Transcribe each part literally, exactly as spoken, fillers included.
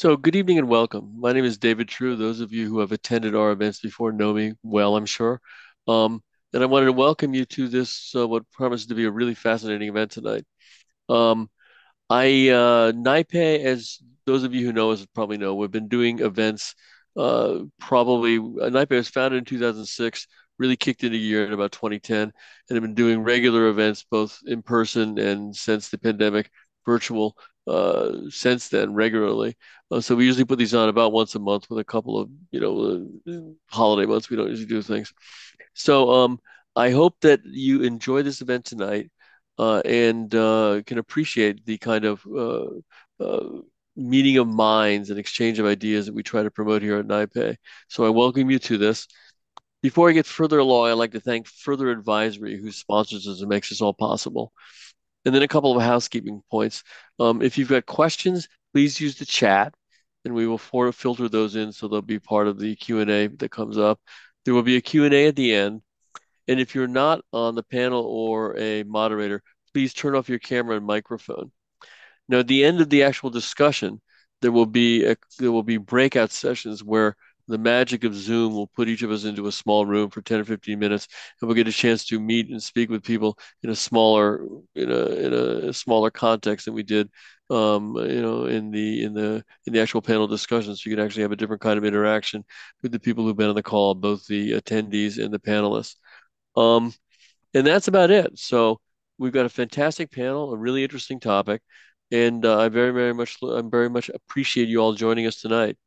So good evening and welcome. My name is David True. Those of you who have attended our events before know me well, I'm sure. Um, and I wanted to welcome you to this, uh, what promises to be a really fascinating event tonight. Um, I, uh, NYPAY, as those of you who know us probably know, we've been doing events uh, probably, uh, NYPAY was founded in two thousand six, really kicked into gear in about twenty ten, and have been doing regular events both in person and since the pandemic, virtual uh, since then regularly. Uh, so we usually put these on about once a month with a couple of, you know, uh, holiday months. We don't usually do things. So um, I hope that you enjoy this event tonight uh, and uh, can appreciate the kind of uh, uh, meeting of minds and exchange of ideas that we try to promote here at NYPAY. So I welcome you to this. Before I get further along, I'd like to thank Further Advisory, who sponsors us and makes this all possible. And then a couple of housekeeping points. Um, if you've got questions, please use the chat, and we will filter those in so they'll be part of the Q and A that comes up. There will be a Q and A at the end. And if you're not on the panel or a moderator, please turn off your camera and microphone. Now, at the end of the actual discussion, there will be a, there will be breakout sessions where the magic of Zoom will put each of us into a small room for ten or fifteen minutes, and we'll get a chance to meet and speak with people in a smaller, in a in a smaller context than we did, um, you know, in the in the in the actual panel discussion. So you can actually have a different kind of interaction with the people who've been on the call, both the attendees and the panelists. Um, and that's about it. So we've got a fantastic panel, a really interesting topic, and uh, I very very much I very much appreciate you all joining us tonight.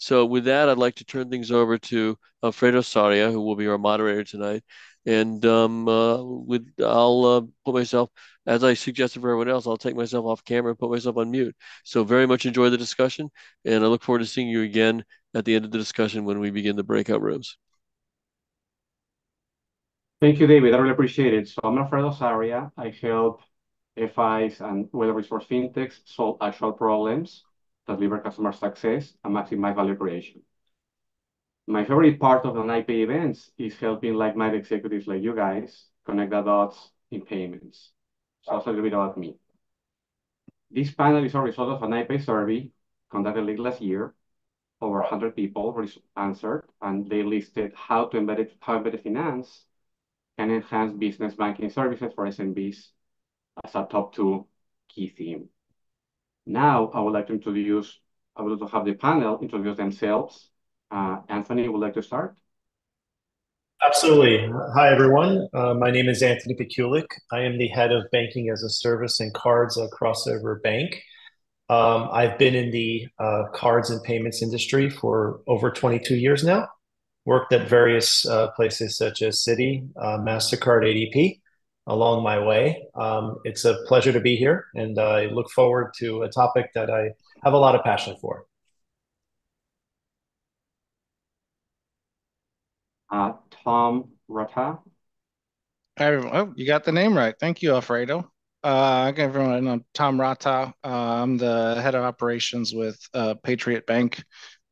So with that, I'd like to turn things over to Alfredo Sarria, who will be our moderator tonight. And um, uh, with I'll uh, put myself, as I suggested for everyone else, I'll take myself off camera and put myself on mute. So very much enjoy the discussion, and I look forward to seeing you again at the end of the discussion when we begin the breakout rooms. Thank you, David. I really appreciate it. So I'm Alfredo Sarria. I help F Is and well-resourced fintechs solve actual problems that deliver customer success and maximize value creation. My favorite part of the NYPAY events is helping like-minded executives like you guys connect the dots in payments. So that's a little bit about me. This panel is a result of a NYPAY survey conducted late last year. Over one hundred people answered, and they listed how to embedded, how embedded finance can enhance business banking services for S M Bs as a top two key theme. Now, I would like to introduce, I would like to have the panel introduce themselves. Uh, Anthony, would like to start? Absolutely. Hi, everyone. Uh, my name is Anthony Peculic. I am the head of banking as a service and cards at Cross River Bank. Um, I've been in the uh, cards and payments industry for over twenty-two years now. Worked at various uh, places such as Citi, uh, Mastercard, A D P. Along my way. Um, it's a pleasure to be here, and I look forward to a topic that I have a lot of passion for. Uh, Tom Rataj. Hi, everyone. Oh, you got the name right. Thank you, Alfredo. Uh, okay, everyone, I'm Tom Rataj. Uh, I'm the head of operations with uh, Patriot Bank.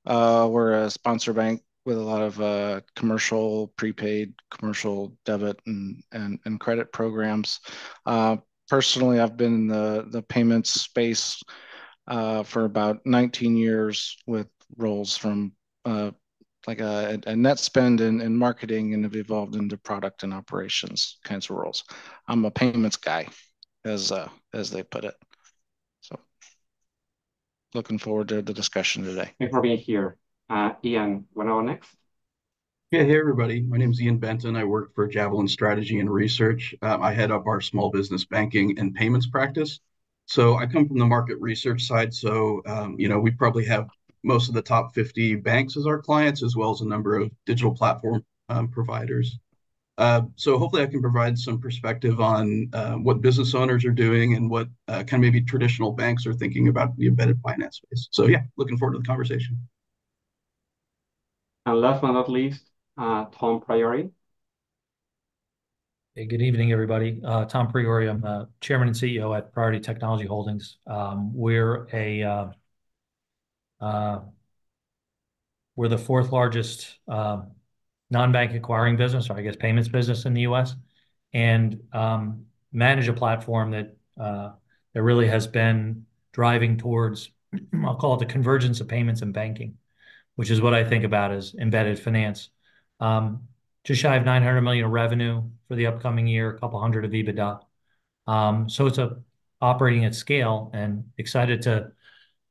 Uh, we're a sponsor bank with a lot of uh, commercial prepaid, commercial debit and, and, and credit programs. Uh, personally, I've been in the, the payments space uh, for about nineteen years with roles from uh, like a, a net spend and, and marketing, and have evolved into product and operations kinds of roles. I'm a payments guy, as, uh, as they put it. So looking forward to the discussion today. Thanks for being here. Uh, Ian, what are next? Yeah, hey everybody. My name is Ian Benton. I work for Javelin Strategy and Research. Um, I head up our small business banking and payments practice. So I come from the market research side. So, um, you know, we probably have most of the top fifty banks as our clients, as well as a number of digital platform um, providers. Uh, so hopefully I can provide some perspective on uh, what business owners are doing and what uh, kind of maybe traditional banks are thinking about the embedded finance space. So yeah, looking forward to the conversation. And last but not least, uh, Tom Priore. Hey, good evening, everybody. Uh, Tom Priore, I'm the chairman and C E O at Priority Technology Holdings. Um, we're a uh, uh, we're the fourth largest uh, non-bank acquiring business, or I guess payments business in the U S, and um, manage a platform that uh, that really has been driving towards I'll call it the convergence of payments and banking, which is what I think about as embedded finance. Um, just shy of nine hundred million of revenue for the upcoming year, a couple hundred of EBITDA. Um, so it's a operating at scale, and excited to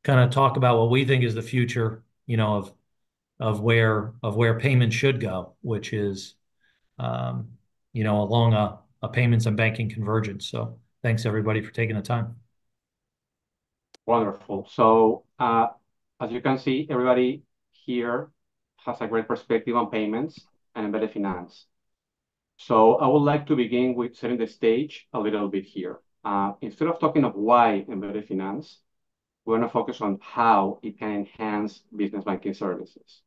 kind of talk about what we think is the future, you know, of of where of where payments should go, which is, um, you know, along a, a payments and banking convergence. So thanks everybody for taking the time. Wonderful. So uh, as you can see, everybody here has a great perspective on payments and embedded finance. So I would like to begin with setting the stage a little bit here. Uh, instead of talking of why embedded finance, we're going to focus on how it can enhance business banking services.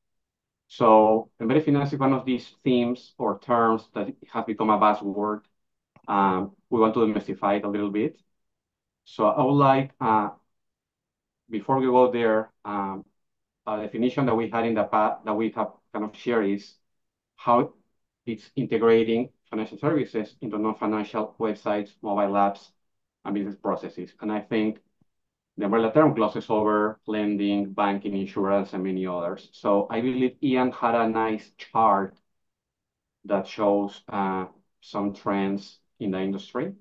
So embedded finance is one of these themes or terms that has become a buzzword. Um, we want to demystify it a little bit. So I would like, uh, before we go there, um, a definition that we had in the past that we have kind of shared is how it's integrating financial services into non-financial websites, mobile apps, and business processes. And I think the umbrella term glosses over lending, banking, insurance, and many others. So I believe Ian had a nice chart that shows uh, some trends in the industry.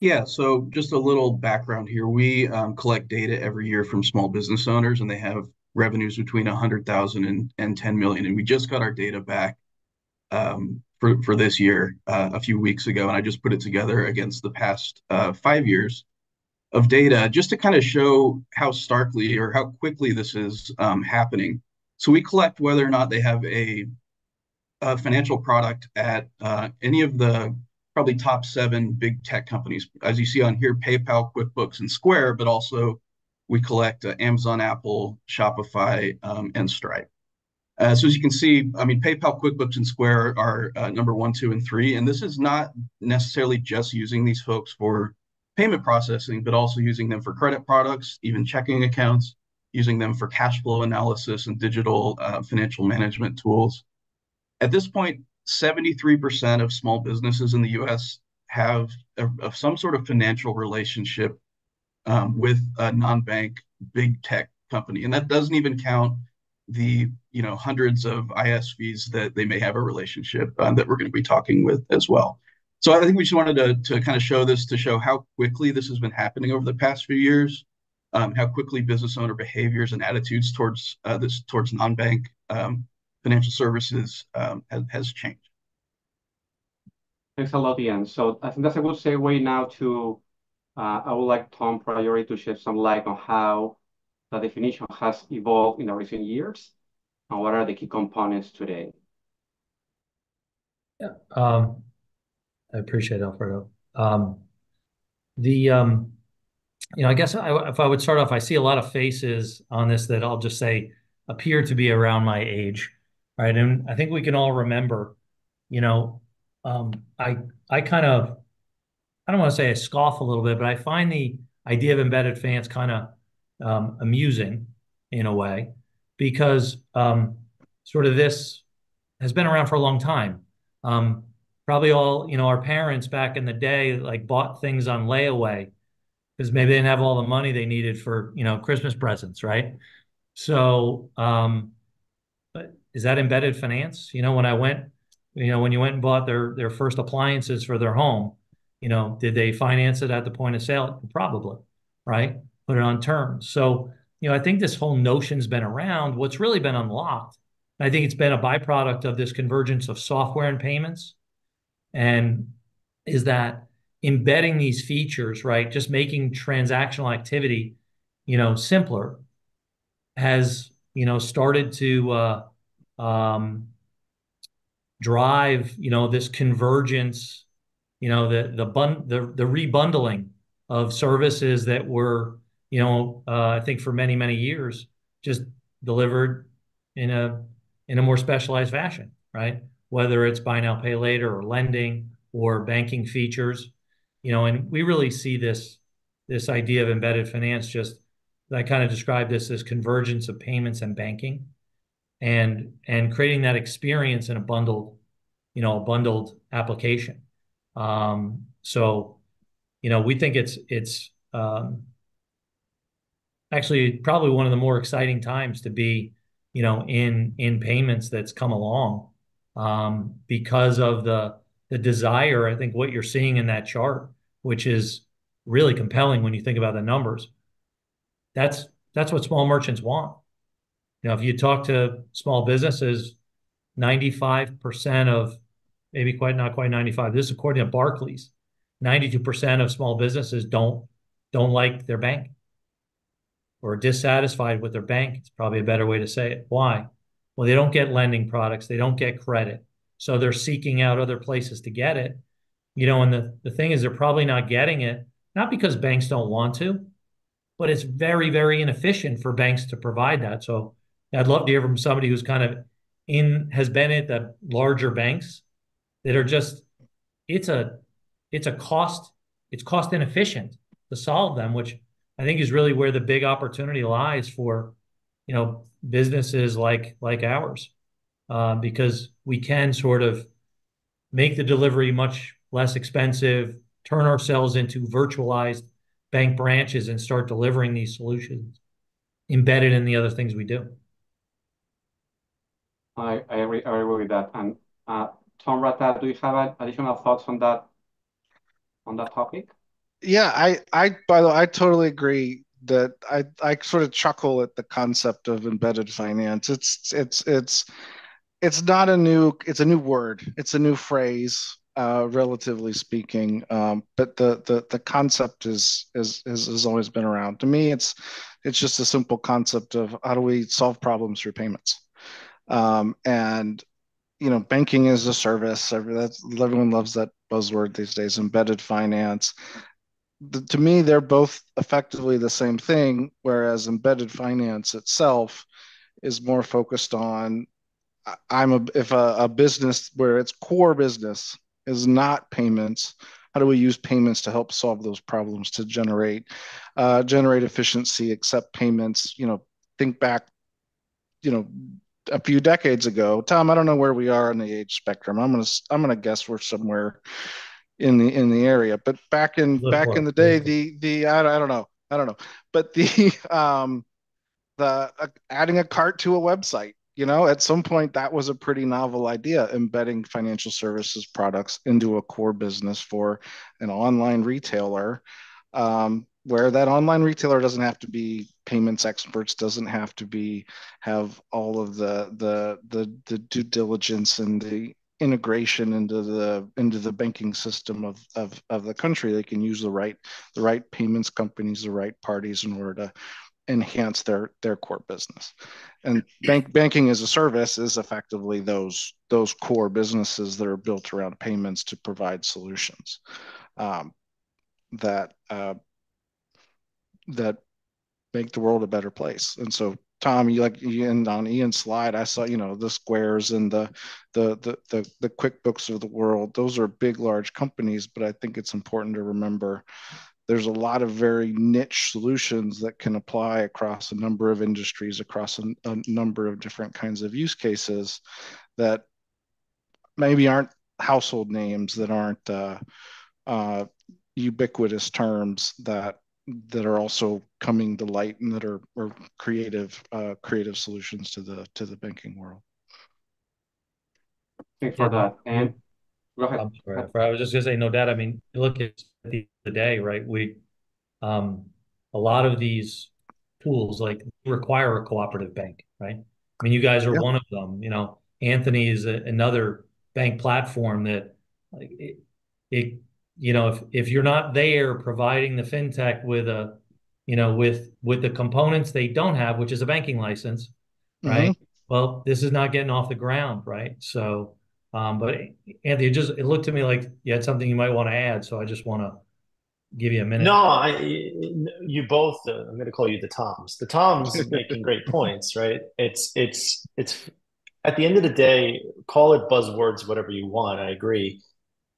Yeah, so just a little background here. We um, collect data every year from small business owners, and they have revenues between one hundred thousand and, and ten million. And we just got our data back um, for, for this year uh, a few weeks ago, and I just put it together against the past uh, five years. Of data, just to kind of show how starkly or how quickly this is um, happening. So we collect whether or not they have a, a financial product at uh, any of the probably top seven big tech companies. As you see on here, PayPal, QuickBooks, and Square, but also we collect uh, Amazon, Apple, Shopify, um, and Stripe. Uh, so as you can see, I mean, PayPal, QuickBooks, and Square are uh, number one, two, and three. And this is not necessarily just using these folks for payment processing, but also using them for credit products, even checking accounts, using them for cash flow analysis and digital uh, financial management tools. At this point, seventy-three percent of small businesses in the U S have a, a, some sort of financial relationship um, with a non-bank big tech company. And that doesn't even count the you know hundreds of I S Vs that they may have a relationship um, that we're going to be talking with as well. So I think we just wanted to, to kind of show this to show how quickly this has been happening over the past few years, um, how quickly business owner behaviors and attitudes towards uh, this towards non-bank um, financial services um, has, has changed. Thanks a lot, Ian. So I think that's a good segue now to, uh, I would like Tom Priore to shed some light on how the definition has evolved in the recent years and what are the key components today. Yeah. Um... I appreciate it, Alfredo. Um, the, um, you know, I guess I, if I would start off, I see a lot of faces on this that I'll just say appear to be around my age, right? And I think we can all remember, you know, um, I I kind of, I don't want to say I scoff a little bit, but I find the idea of embedded finance kind of um, amusing in a way, because um, sort of this has been around for a long time. Um, Probably all, you know, our parents back in the day, like bought things on layaway because maybe they didn't have all the money they needed for, you know, Christmas presents, right? So, um, but is that embedded finance? You know, when I went, you know, when you went and bought their, their first appliances for their home, you know, did they finance it at the point of sale? Probably, right? Put it on terms. So, you know, I think this whole notion's been around. What's really been unlocked, and I think it's been a byproduct of this convergence of software and payments, and is that embedding these features, right, just making transactional activity, you know, simpler, has, you know, started to uh, um, drive, you know, this convergence, you know, the the bun the the rebundling of services that were, you know, uh, I think for many many years just delivered in a in a more specialized fashion, right? Whether it's buy now, pay later, or lending, or banking features, you know, and we really see this this idea of embedded finance. Just I kind of describe this as convergence of payments and banking, and and creating that experience in a bundled, you know, a bundled application. Um, so, you know, we think it's it's um, actually probably one of the more exciting times to be, you know, in in payments that's come along um, because of the the desire. I think what you're seeing in that chart, which is really compelling when you think about the numbers, that's that's what small merchants want. You know, if you talk to small businesses, ninety-five percent of, maybe quite not quite ninety-five, this is according to Barclays, ninety-two percent of small businesses don't don't like their bank or are dissatisfied with their bank. It's probably a better way to say it. Why? Well, they don't get lending products. They don't get credit. So they're seeking out other places to get it. You know, and the, the thing is they're probably not getting it, not because banks don't want to, but it's very, very inefficient for banks to provide that. So I'd love to hear from somebody who's kind of in, has been at the larger banks that are just, it's a, it's a cost, it's cost inefficient to solve them, which I think is really where the big opportunity lies for, you know, businesses like, like ours, uh, because we can sort of make the delivery much less expensive, turn ourselves into virtualized bank branches and start delivering these solutions embedded in the other things we do. I, I, agree, I agree with that. And uh, Tom Rataj, do you have additional thoughts on that on that topic? Yeah, I, I by the way, I totally agree that I, I sort of chuckle at the concept of embedded finance. It's it's it's it's not a new it's a new word. It's a new phrase, uh, relatively speaking. Um, but the, the the concept is is is has always been around. To me, it's it's just a simple concept of how do we solve problems through payments. Um, and you know, banking is a service. That's, everyone loves that buzzword these days. Embedded finance. The, to me, they're both effectively the same thing. Whereas embedded finance itself is more focused on, I'm a if a, a business where its core business is not payments, how do we use payments to help solve those problems, to generate uh, generate efficiency, accept payments? You know, think back, you know, a few decades ago. Tom, I don't know where we are in the age spectrum. I'm gonna I'm gonna guess we're somewhere in the in the area. But back in back in the day, the the I don't, I don't know I don't know. But the um the uh, adding a cart to a website, you know, at some point that was a pretty novel idea. Embedding financial services products into a core business for an online retailer, um, where that online retailer doesn't have to be payments experts, doesn't have to be have all of the the the, the due diligence and the integration into the into the banking system of, of of the country. They can use the right the right payments companies, the right parties in order to enhance their their core business. And bank banking as a service is effectively those those core businesses that are built around payments to provide solutions um, that uh, that make the world a better place. And so, Tom, you like you end on Ian's slide, I saw, you know, the Squares and the, the the the the QuickBooks of the world. Those are big, large companies, but I think it's important to remember there's a lot of very niche solutions that can apply across a number of industries, across a, a number of different kinds of use cases that maybe aren't household names, that aren't uh, uh, ubiquitous terms, that that are also coming to light and that are, are creative, uh, creative solutions to the to the banking world. Thanks for that. And go ahead. I'm sorry, I was just going to say, no doubt. I mean, look at the end of the day, right? We, um, a lot of these tools like require a cooperative bank, right? I mean, you guys are yeah. one of them. You know, Anthony is a, another bank platform that, like, it, it you know, if, if you're not there providing the fintech with a, you know, with with the components they don't have, which is a banking license, right? Mm-hmm. Well, this is not getting off the ground, right? So, um, but Anthony, it just it looked to me like you had something you might want to add, so I just want to give you a minute. No, I, you both. Uh, I'm going to call you the Toms. The Toms making great points, right? It's it's it's at the end of the day, call it buzzwords, whatever you want. I agree.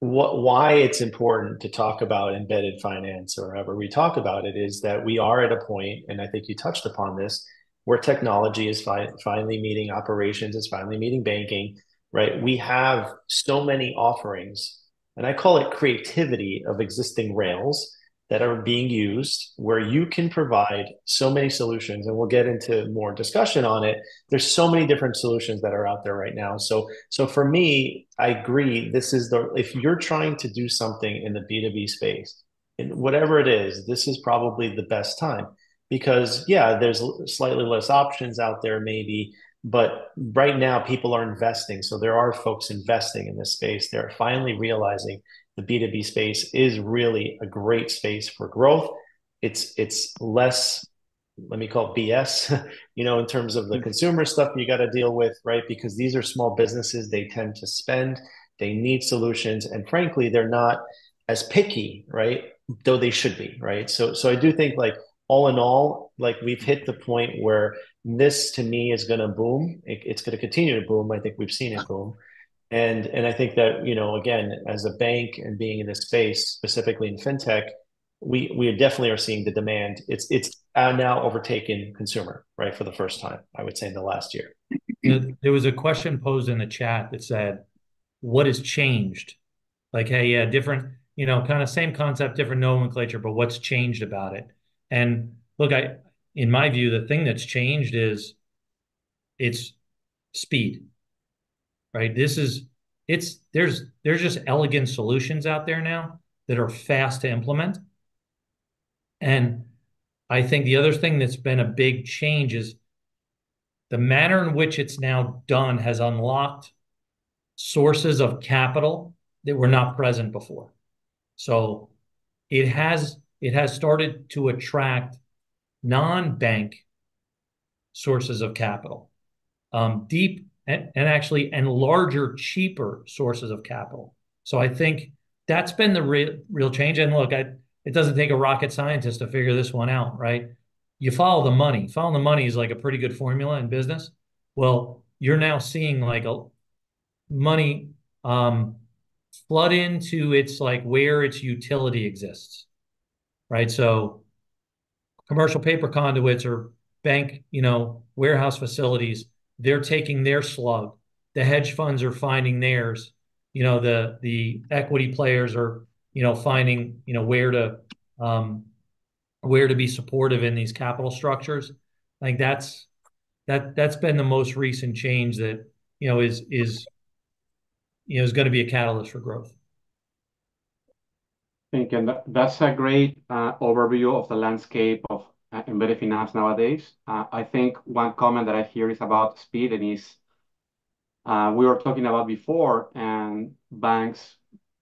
What, why it's important to talk about embedded finance or however we talk about it is that we are at a point, and I think you touched upon this, where technology is fi finally meeting operations, it's finally meeting banking, right? We have so many offerings, and I call it creativity of existing rails that are being used where you can provide so many solutions, and we'll get into more discussion on it. There's so many different solutions that are out there right now. So, so for me, I agree. This is the, if you're trying to do something in the B two B space, and whatever it is, this is probably the best time because yeah, there's slightly less options out there maybe, but right now people are investing. So there are folks investing in this space. They're finally realizing the B two B space is really a great space for growth. It's it's less, let me call it B S, you know, in terms of the mm-hmm. consumer stuff you got to deal with, right? Because these are small businesses. They tend to spend. They need solutions. And frankly, they're not as picky, right? Though they should be, right? So, so I do think like all in all, like we've hit the point where this to me is going to boom. It, it's going to continue to boom. I think we've seen it boom. And and I think that, you know, again, as a bank and being in this space, specifically in fintech, we we definitely are seeing the demand. It's it's now overtaken consumer, right, for the first time, I would say, in the last year. There was a question posed in the chat that said, what has changed? Like, hey, yeah, different, you know, kind of same concept, different nomenclature, but what's changed about it? And look, I in my view, the thing that's changed is it's speed. Right. This is it's there's there's just elegant solutions out there now that are fast to implement. And I think the other thing that's been a big change is the manner in which it's now done has unlocked sources of capital that were not present before. So it has it has started to attract non-bank sources of capital, um, deep And, and actually, and larger, cheaper sources of capital. So I think that's been the real, real change. And look, I, it doesn't take a rocket scientist to figure this one out, right? You follow the money. Following the money is like a pretty good formula in business. Well, you're now seeing like a money um, flood into its like where its utility exists, right? So commercial paper conduits or bank, you know, warehouse facilities. They're taking their slug. The hedge funds are finding theirs. You know, the the equity players are, you know, finding, you know, where to um, where to be supportive in these capital structures. I think that's that that's been the most recent change that, you know, is is you know is going to be a catalyst for growth. I think, and that's a great uh, overview of the landscape of Uh, embedded finance nowadays. Uh, I think one comment that I hear is about speed, and is uh, we were talking about before, and banks,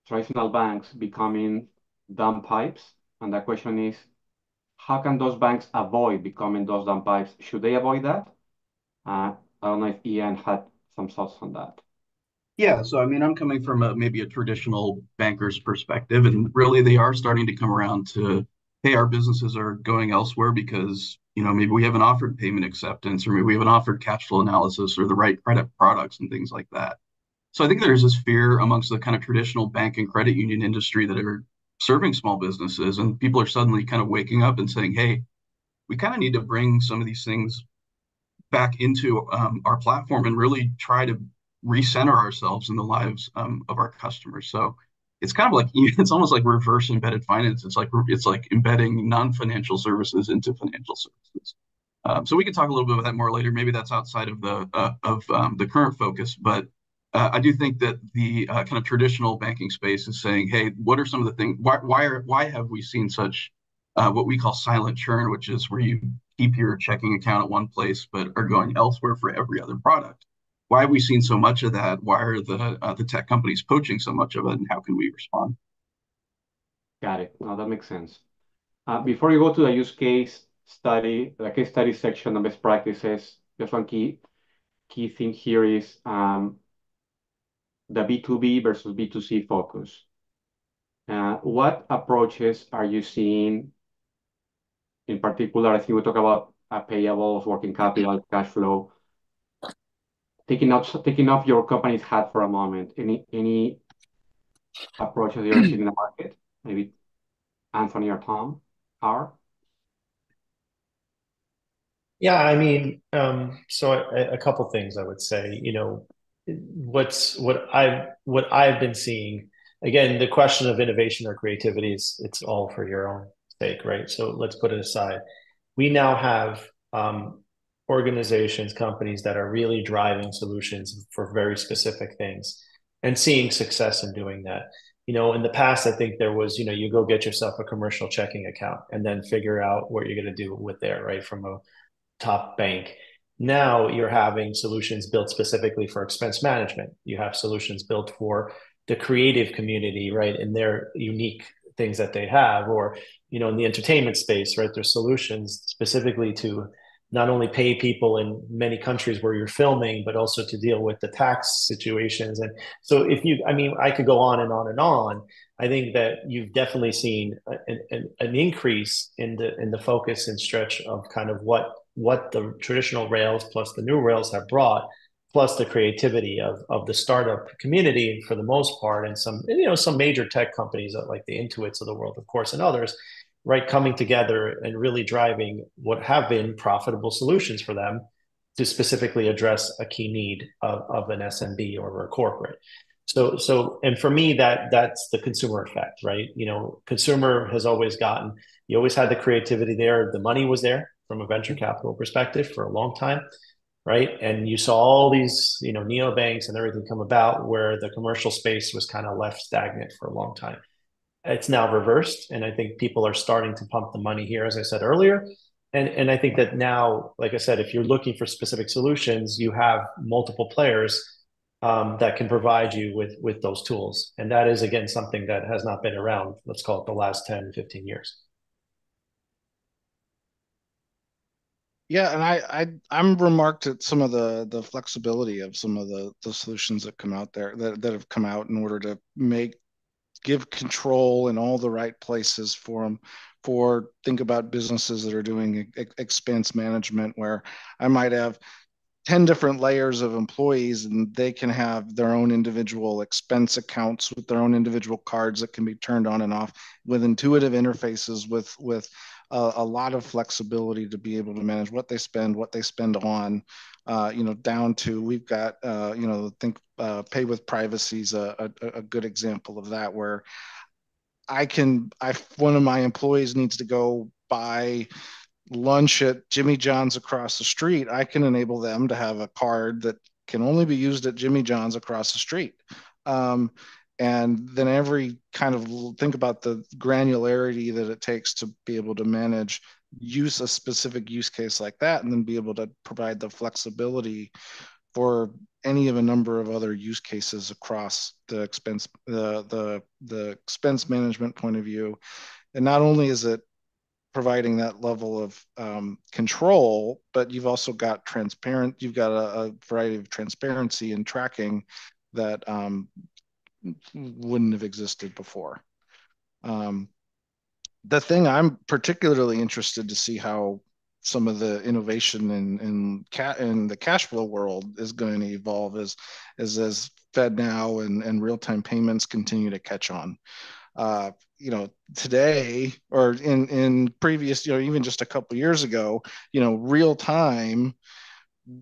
traditional banks, becoming dumb pipes. And the question is, how can those banks avoid becoming those dumb pipes? Should they avoid that? Uh, I don't know if Ian had some thoughts on that. Yeah, so I mean, I'm coming from a, maybe a traditional banker's perspective, and really they are starting to come around to, hey, our businesses are going elsewhere because, you know, maybe we haven't offered payment acceptance, or maybe we haven't offered cash flow analysis or the right credit products and things like that. So I think there's this fear amongst the kind of traditional bank and credit union industry that are serving small businesses, and people are suddenly kind of waking up and saying, hey, we kind of need to bring some of these things back into um, our platform and really try to recenter ourselves in the lives um, of our customers. So it's kind of like, it's almost like reverse embedded finance. It's like it's like embedding non-financial services into financial services. Um, so we can talk a little bit about that more later. Maybe that's outside of the uh, of um, the current focus, but uh, I do think that the uh, kind of traditional banking space is saying, hey, what are some of the things? Why why are, why have we seen such uh, what we call silent churn, which is where you keep your checking account at one place but are going elsewhere for every other product? Why have we seen so much of that? Why are the uh, the tech companies poaching so much of it, and how can we respond? Got it. No, that makes sense. Uh, before you go to the use case study, the case study section of best practices, just one key key thing here is um, the B two B versus B two C focus. Uh, what approaches are you seeing? In particular, I think we talk about uh, payables, working capital, cash flow. Taking off, taking off your company's hat for a moment, any any approaches you're seeing in the market? Maybe Anthony or Tom? Power? Yeah, I mean, um, so a, a couple things I would say. You know, what's what I've what I've been seeing. Again, the question of innovation or creativity is it's all for your own take, right? So let's put it aside. We now have um, organizations, companies that are really driving solutions for very specific things and seeing success in doing that. You know, in the past, I think there was, you know, you go get yourself a commercial checking account and then figure out what you're going to do with there, right, from a top bank. Now you're having solutions built specifically for expense management. You have solutions built for the creative community, right, and their unique things that they have, or, you know, in the entertainment space, right, there's solutions specifically to not only pay people in many countries where you're filming, but also to deal with the tax situations. And so if you, I mean, I could go on and on and on. I think that you've definitely seen an, an, an increase in the in the focus and stretch of kind of what what the traditional rails plus the new rails have brought, plus the creativity of, of the startup community for the most part, and some, you know, some major tech companies like the Intuits of the world, of course, and others, right, coming together and really driving what have been profitable solutions for them to specifically address a key need of, of an S M B or a corporate. So, so, and for me, that that's the consumer effect, right? You know, consumer has always gotten, you always had the creativity there, the money was there, from a venture capital perspective for a long time, right? And you saw all these, you know, neobanks and everything come about where the commercial space was kind of left stagnant for a long time. It's now reversed. And I think people are starting to pump the money here, as I said earlier. And, and I think that now, like I said, if you're looking for specific solutions, you have multiple players um, that can provide you with, with those tools. And that is, again, something that has not been around, let's call it the last ten, fifteen years. Yeah, and I, I I'm remarked at some of the the flexibility of some of the, the solutions that come out there that, that have come out in order to make give control in all the right places for them. For think about businesses that are doing e- expense management, where I might have ten different layers of employees, and they can have their own individual expense accounts with their own individual cards that can be turned on and off with intuitive interfaces, with with Uh, a lot of flexibility to be able to manage what they spend, what they spend on, uh, you know, down to, we've got, uh, you know, think uh, Pay with Privacy is a, a, a good example of that, where I can, I, one of my employees needs to go buy lunch at Jimmy John's across the street. I can enable them to have a card that can only be used at Jimmy John's across the street. Um, And then every kind of think about the granularity that it takes to be able to manage use a specific use case like that, and then be able to provide the flexibility for any of a number of other use cases across the expense, the the the expense management point of view. And not only is it providing that level of um, control, but you've also got transparent, you've got a, a variety of transparency and tracking that um, wouldn't have existed before. Um, the thing I'm particularly interested to see how some of the innovation in in, ca- in the cash flow world is going to evolve is, is as FedNow and, and real-time payments continue to catch on. Uh, you know, today or in, in previous, you know, even just a couple years ago, you know, real-time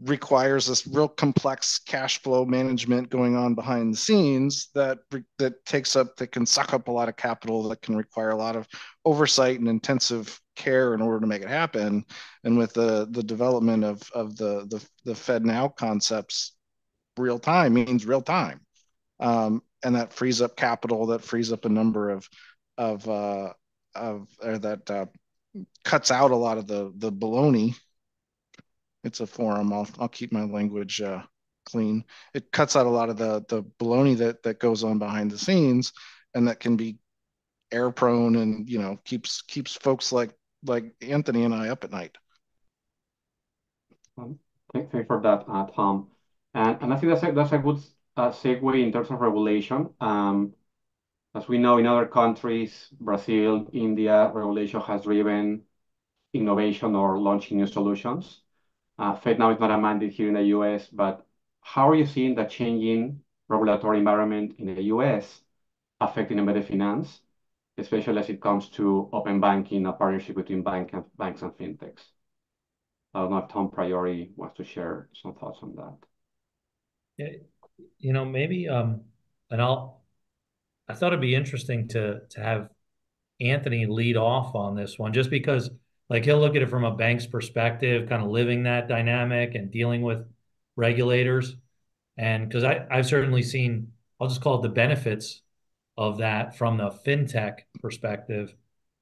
requires this real complex cash flow management going on behind the scenes that that takes up, that can suck up a lot of capital, that can require a lot of oversight and intensive care in order to make it happen. And with the the development of of the the, the FedNow concepts, real time means real time, um, and that frees up capital, that frees up a number of of uh, of or that uh, cuts out a lot of the the baloney. It's a forum. I'll I'll keep my language uh, clean. It cuts out a lot of the the baloney that that goes on behind the scenes, and that can be error prone, and you know keeps keeps folks like like Anthony and I up at night. Um, thank, thanks for that, uh, Tom. And and I think that's a, that's a good uh, segue in terms of regulation. Um, as we know, in other countries, Brazil, India, regulation has driven innovation or launching new solutions. Uh, FedNow is not a mandate here in the U S, but how are you seeing the changing regulatory environment in the U S affecting embedded finance, especially as it comes to open banking, a partnership between bank and, banks and fintechs? I don't know if Tom Priore wants to share some thoughts on that. Yeah, you know, maybe, um, and I'll, I thought it'd be interesting to to have Anthony lead off on this one, just because like he'll look at it from a bank's perspective, kind of living that dynamic and dealing with regulators. And because I've certainly seen, I'll just call it the benefits of that from the fintech perspective.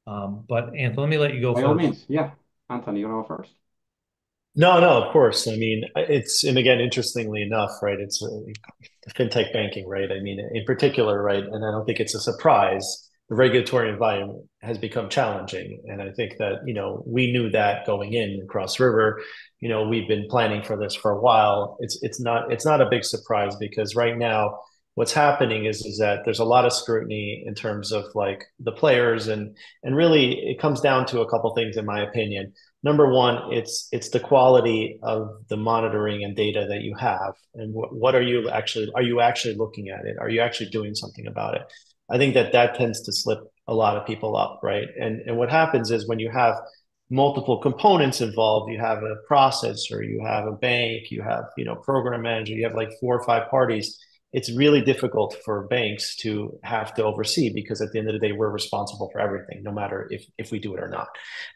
Um, but Anthony, let me let you go By first. All means, yeah. Anthony, you go first. No, no, of course. I mean, it's, and again, interestingly enough, right, it's uh, fintech banking, right? I mean, in particular, right, and I don't think it's a surprise, the regulatory environment has become challenging. And I think that, you know, we knew that going in Cross River, you know, we've been planning for this for a while. It's it's not it's not a big surprise, because right now what's happening is, is that there's a lot of scrutiny in terms of like the players, and and really it comes down to a couple things, in my opinion. Number one, it's it's the quality of the monitoring and data that you have, and wh what are you actually are you actually looking at it? Are you actually doing something about it? I think that that tends to slip a lot of people up, right? And and what happens is when you have multiple components involved, you have a processor, you have a bank, you have you know program manager, you have like four or five parties. It's really difficult for banks to have to oversee, because at the end of the day, we're responsible for everything, no matter if, if we do it or not,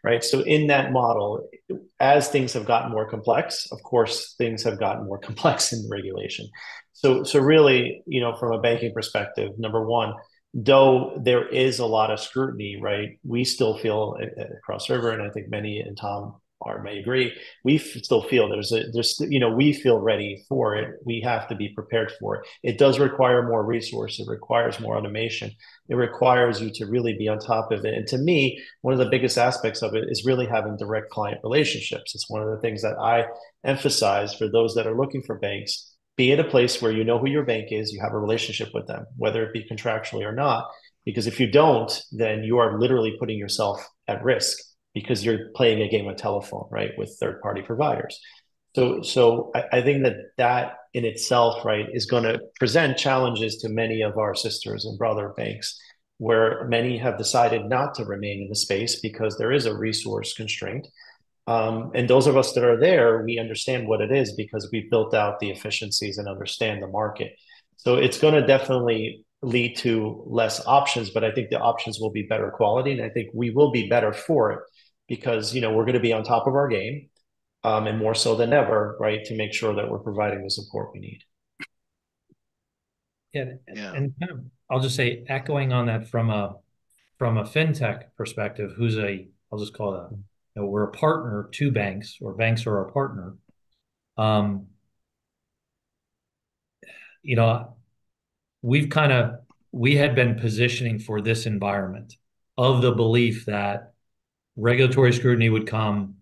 right? So in that model, as things have gotten more complex, of course, things have gotten more complex in regulation. So, so really, you know, from a banking perspective, number one, though there is a lot of scrutiny, right? We still feel at Cross River, and I think many and Tom or may agree, we still feel there's a, there's, you know, we feel ready for it. We have to be prepared for it. It does require more resources. It requires more automation. It requires you to really be on top of it. And to me, one of the biggest aspects of it is really having direct client relationships. It's one of the things that I emphasize for those that are looking for banks. Be at a place where you know who your bank is, you have a relationship with them, whether it be contractually or not, because if you don't, then you are literally putting yourself at risk, because you're playing a game of telephone, right, with third-party providers. So, so I, I think that that in itself, right, is going to present challenges to many of our sisters and brother banks, where many have decided not to remain in the space because there is a resource constraint. Um, and those of us that are there, we understand what it is because we've built out the efficiencies and understand the market. So it's going to definitely lead to less options, but I think the options will be better quality, and I think we will be better for it. Because you know we're going to be on top of our game, um, and more so than ever, right? To make sure that we're providing the support we need. Yeah, yeah. And kind of, I'll just say, echoing on that from a from a fintech perspective, who's a I'll just call it a you know, we're a partner to banks, or banks are our partner. Um, you know, we've kind of we had been positioning for this environment of the belief that regulatory scrutiny would come.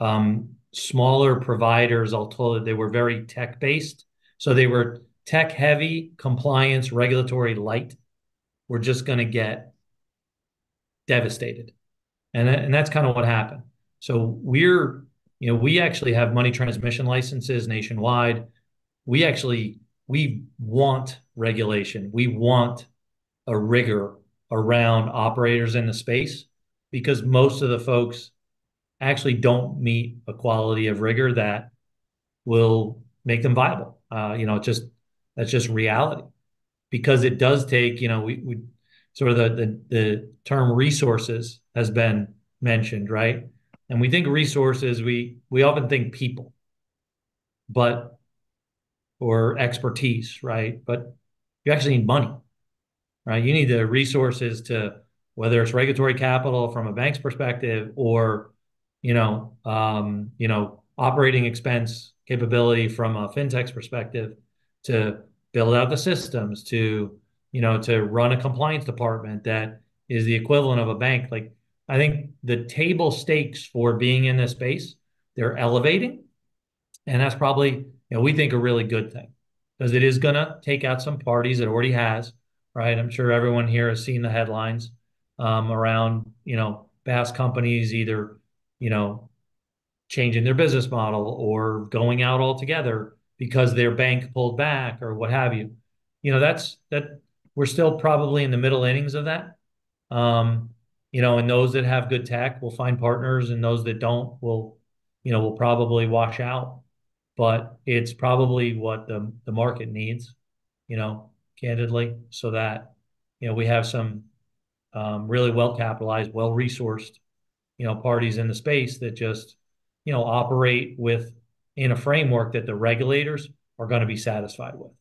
Um, smaller providers, I'll tell you, they were very tech-based. So they were tech-heavy, compliance, regulatory light. We're just going to get devastated. And, that, and that's kind of what happened. So we're, you know, we actually have money transmission licenses nationwide. We actually, we want regulation. We want a rigor around operators in the space, because most of the folks actually don't meet a quality of rigor that will make them viable. Uh, you know, it's just, that's just reality, because it does take, you know, we, we sort of the, the, the term resources has been mentioned, right? And we think resources, we, we often think people, but, or expertise, right? But you actually need money, right? You need the resources to, whether it's regulatory capital from a bank's perspective, or, you know, um, you know, operating expense capability from a fintech's perspective, to build out the systems, to, you know, to run a compliance department that is the equivalent of a bank. Like, I think the table stakes for being in this space, they're elevating. And that's probably, you know, we think a really good thing, because it is going to take out some parties. It already has, right? I'm sure everyone here has seen the headlines. Um, around, you know, SaaS companies either, you know, changing their business model or going out altogether because their bank pulled back or what have you. You know, that's, that we're still probably in the middle innings of that. Um, you know, and those that have good tech will find partners, and those that don't will, you know, will probably wash out, but it's probably what the, the market needs, you know, candidly, so that, you know, we have some, um, really well capitalized, well resourced, you know, parties in the space that just, you know, operate with in a framework that the regulators are going to be satisfied with,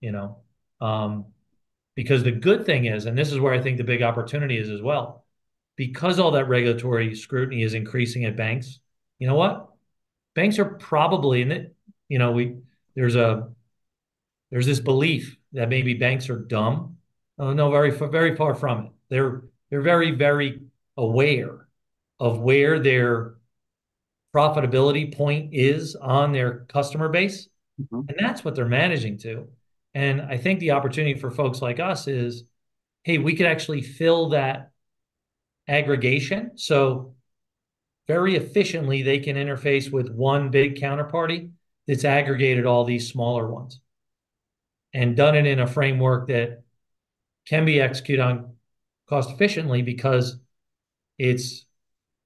you know, um, because the good thing is, and this is where I think the big opportunity is as well, because all that regulatory scrutiny is increasing at banks, you know what? Banks are probably in it. You know, we, there's a, there's this belief that maybe banks are dumb. Oh, no, very, very far from it. They're, they're very, very aware of where their profitability point is on their customer base. Mm-hmm. And that's what they're managing to. And I think the opportunity for folks like us is, hey, we could actually fill that aggregation. So very efficiently, they can interface with one big counterparty that's aggregated all these smaller ones and done it in a framework that can be executed on cost efficiently because it's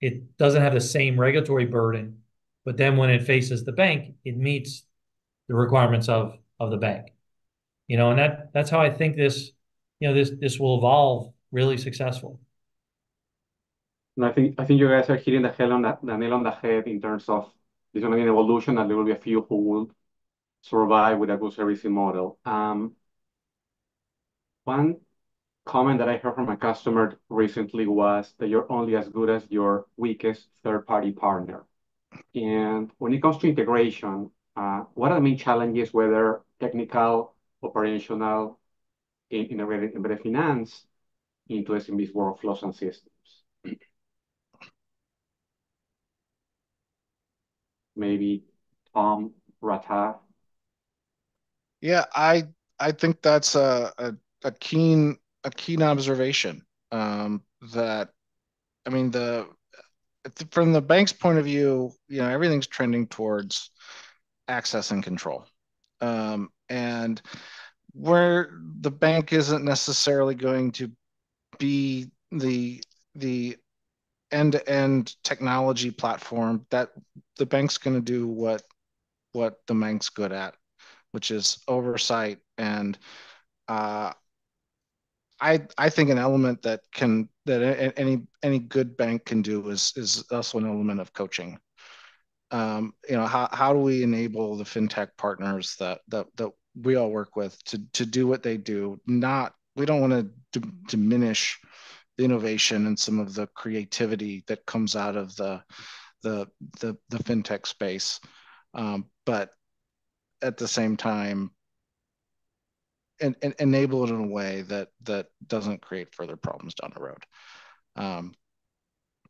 it doesn't have the same regulatory burden. But then when it faces the bank, it meets the requirements of of the bank. You know, and that that's how I think this, you know, this this will evolve really successfully. And I think I think you guys are hitting the hell on the, the nail on the head in terms of there's going to be an evolution, and there will be a few who will survive with a good servicing model. Um, one comment that I heard from a customer recently was that you're only as good as your weakest third-party partner. And when it comes to integration, uh, what are the main challenges, whether technical, operational, in integrated in finance, into S M B's workflows and systems? Maybe Tom Rataj. Yeah, I I think that's a a, a keen a keen observation. Um, that I mean the from the bank's point of view, you know, everything's trending towards access and control, um, and where the bank isn't necessarily going to be the the end-to-end technology platform, that the bank's going to do what what the bank's good at, which is oversight. And uh, I I think an element that can that any any good bank can do is is also an element of coaching. Um, you know, how how do we enable the fintech partners that that that we all work with to to do what they do? Not we don't want to d- diminish the innovation and some of the creativity that comes out of the the the, the fintech space, um, but at the same time, and, and enable it in a way that that doesn't create further problems down the road. Um,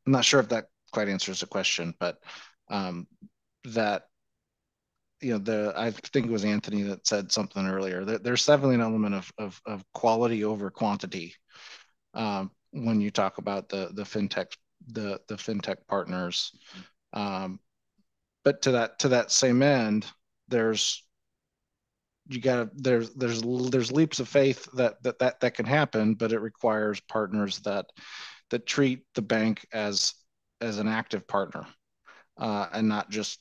I'm not sure if that quite answers the question, but um, that you know, the I think it was Anthony that said something earlier. That there's definitely an element of of, of quality over quantity. Um, when you talk about the the fintech the the fintech partners, um, but to that to that same end, there's you got there's there's there's leaps of faith that, that that that can happen, but it requires partners that that treat the bank as as an active partner, uh, and not just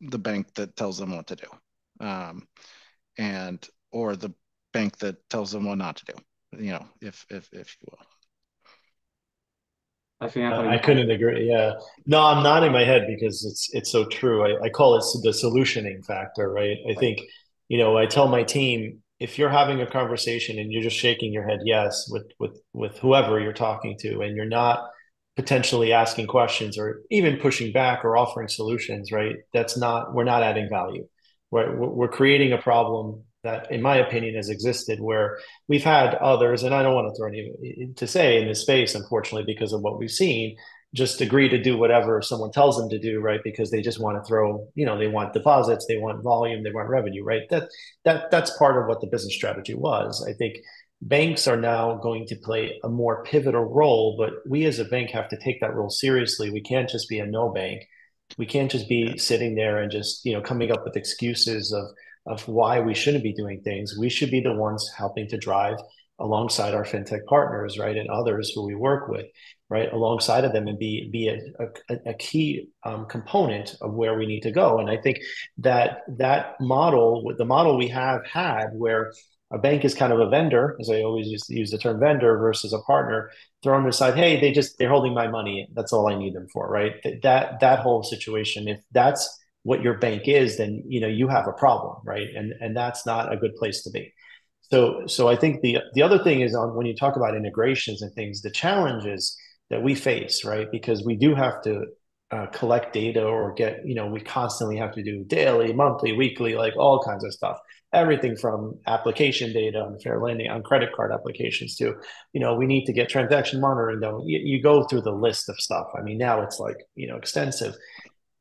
the bank that tells them what to do, um, and or the bank that tells them what not to do. You know, if if if you will. I think I couldn't agree. Yeah, no, I'm nodding my head because it's it's so true. I, I call it the solutioning factor, right? I think, you know, I tell my team, if you're having a conversation and you're just shaking your head yes with with with whoever you're talking to, and you're not potentially asking questions or even pushing back or offering solutions, right? That's not we're not adding value. We're we're creating a problem that, in my opinion, has existed where we've had others, and I don't want to throw any to say in this space, unfortunately, because of what we've seen, just agree to do whatever someone tells them to do, right? Because they just want to throw, you know, they want deposits, they want volume, they want revenue, right? That that that's part of what the business strategy was. I think banks are now going to play a more pivotal role, but we as a bank have to take that role seriously. We can't just be a no bank. We can't just be sitting there and just, you know, coming up with excuses of of why we shouldn't be doing things. We should be the ones helping to drive alongside our fintech partners, right, and others who we work with, right, alongside of them, and be be a, a, a key um, component of where we need to go. And I think that that model, the model we have had, where A bank is kind of a vendor, as I always use, use the term vendor, versus a partner. They're on their side, hey, they just, they're holding my money. That's all I need them for, right? That, that whole situation, if that's what your bank is, then, you know, you have a problem, right? And, and that's not a good place to be. So, so I think the, the other thing is, on when you talk about integrations and things, the challenges that we face, right? Because we do have to uh, collect data or get, you know, we constantly have to do daily, monthly, weekly, like all kinds of stuff. Everything from application data on fair lending, on credit card applications to, you know, we need to get transaction monitoring done. You, you go through the list of stuff. I mean, now it's like, you know, extensive.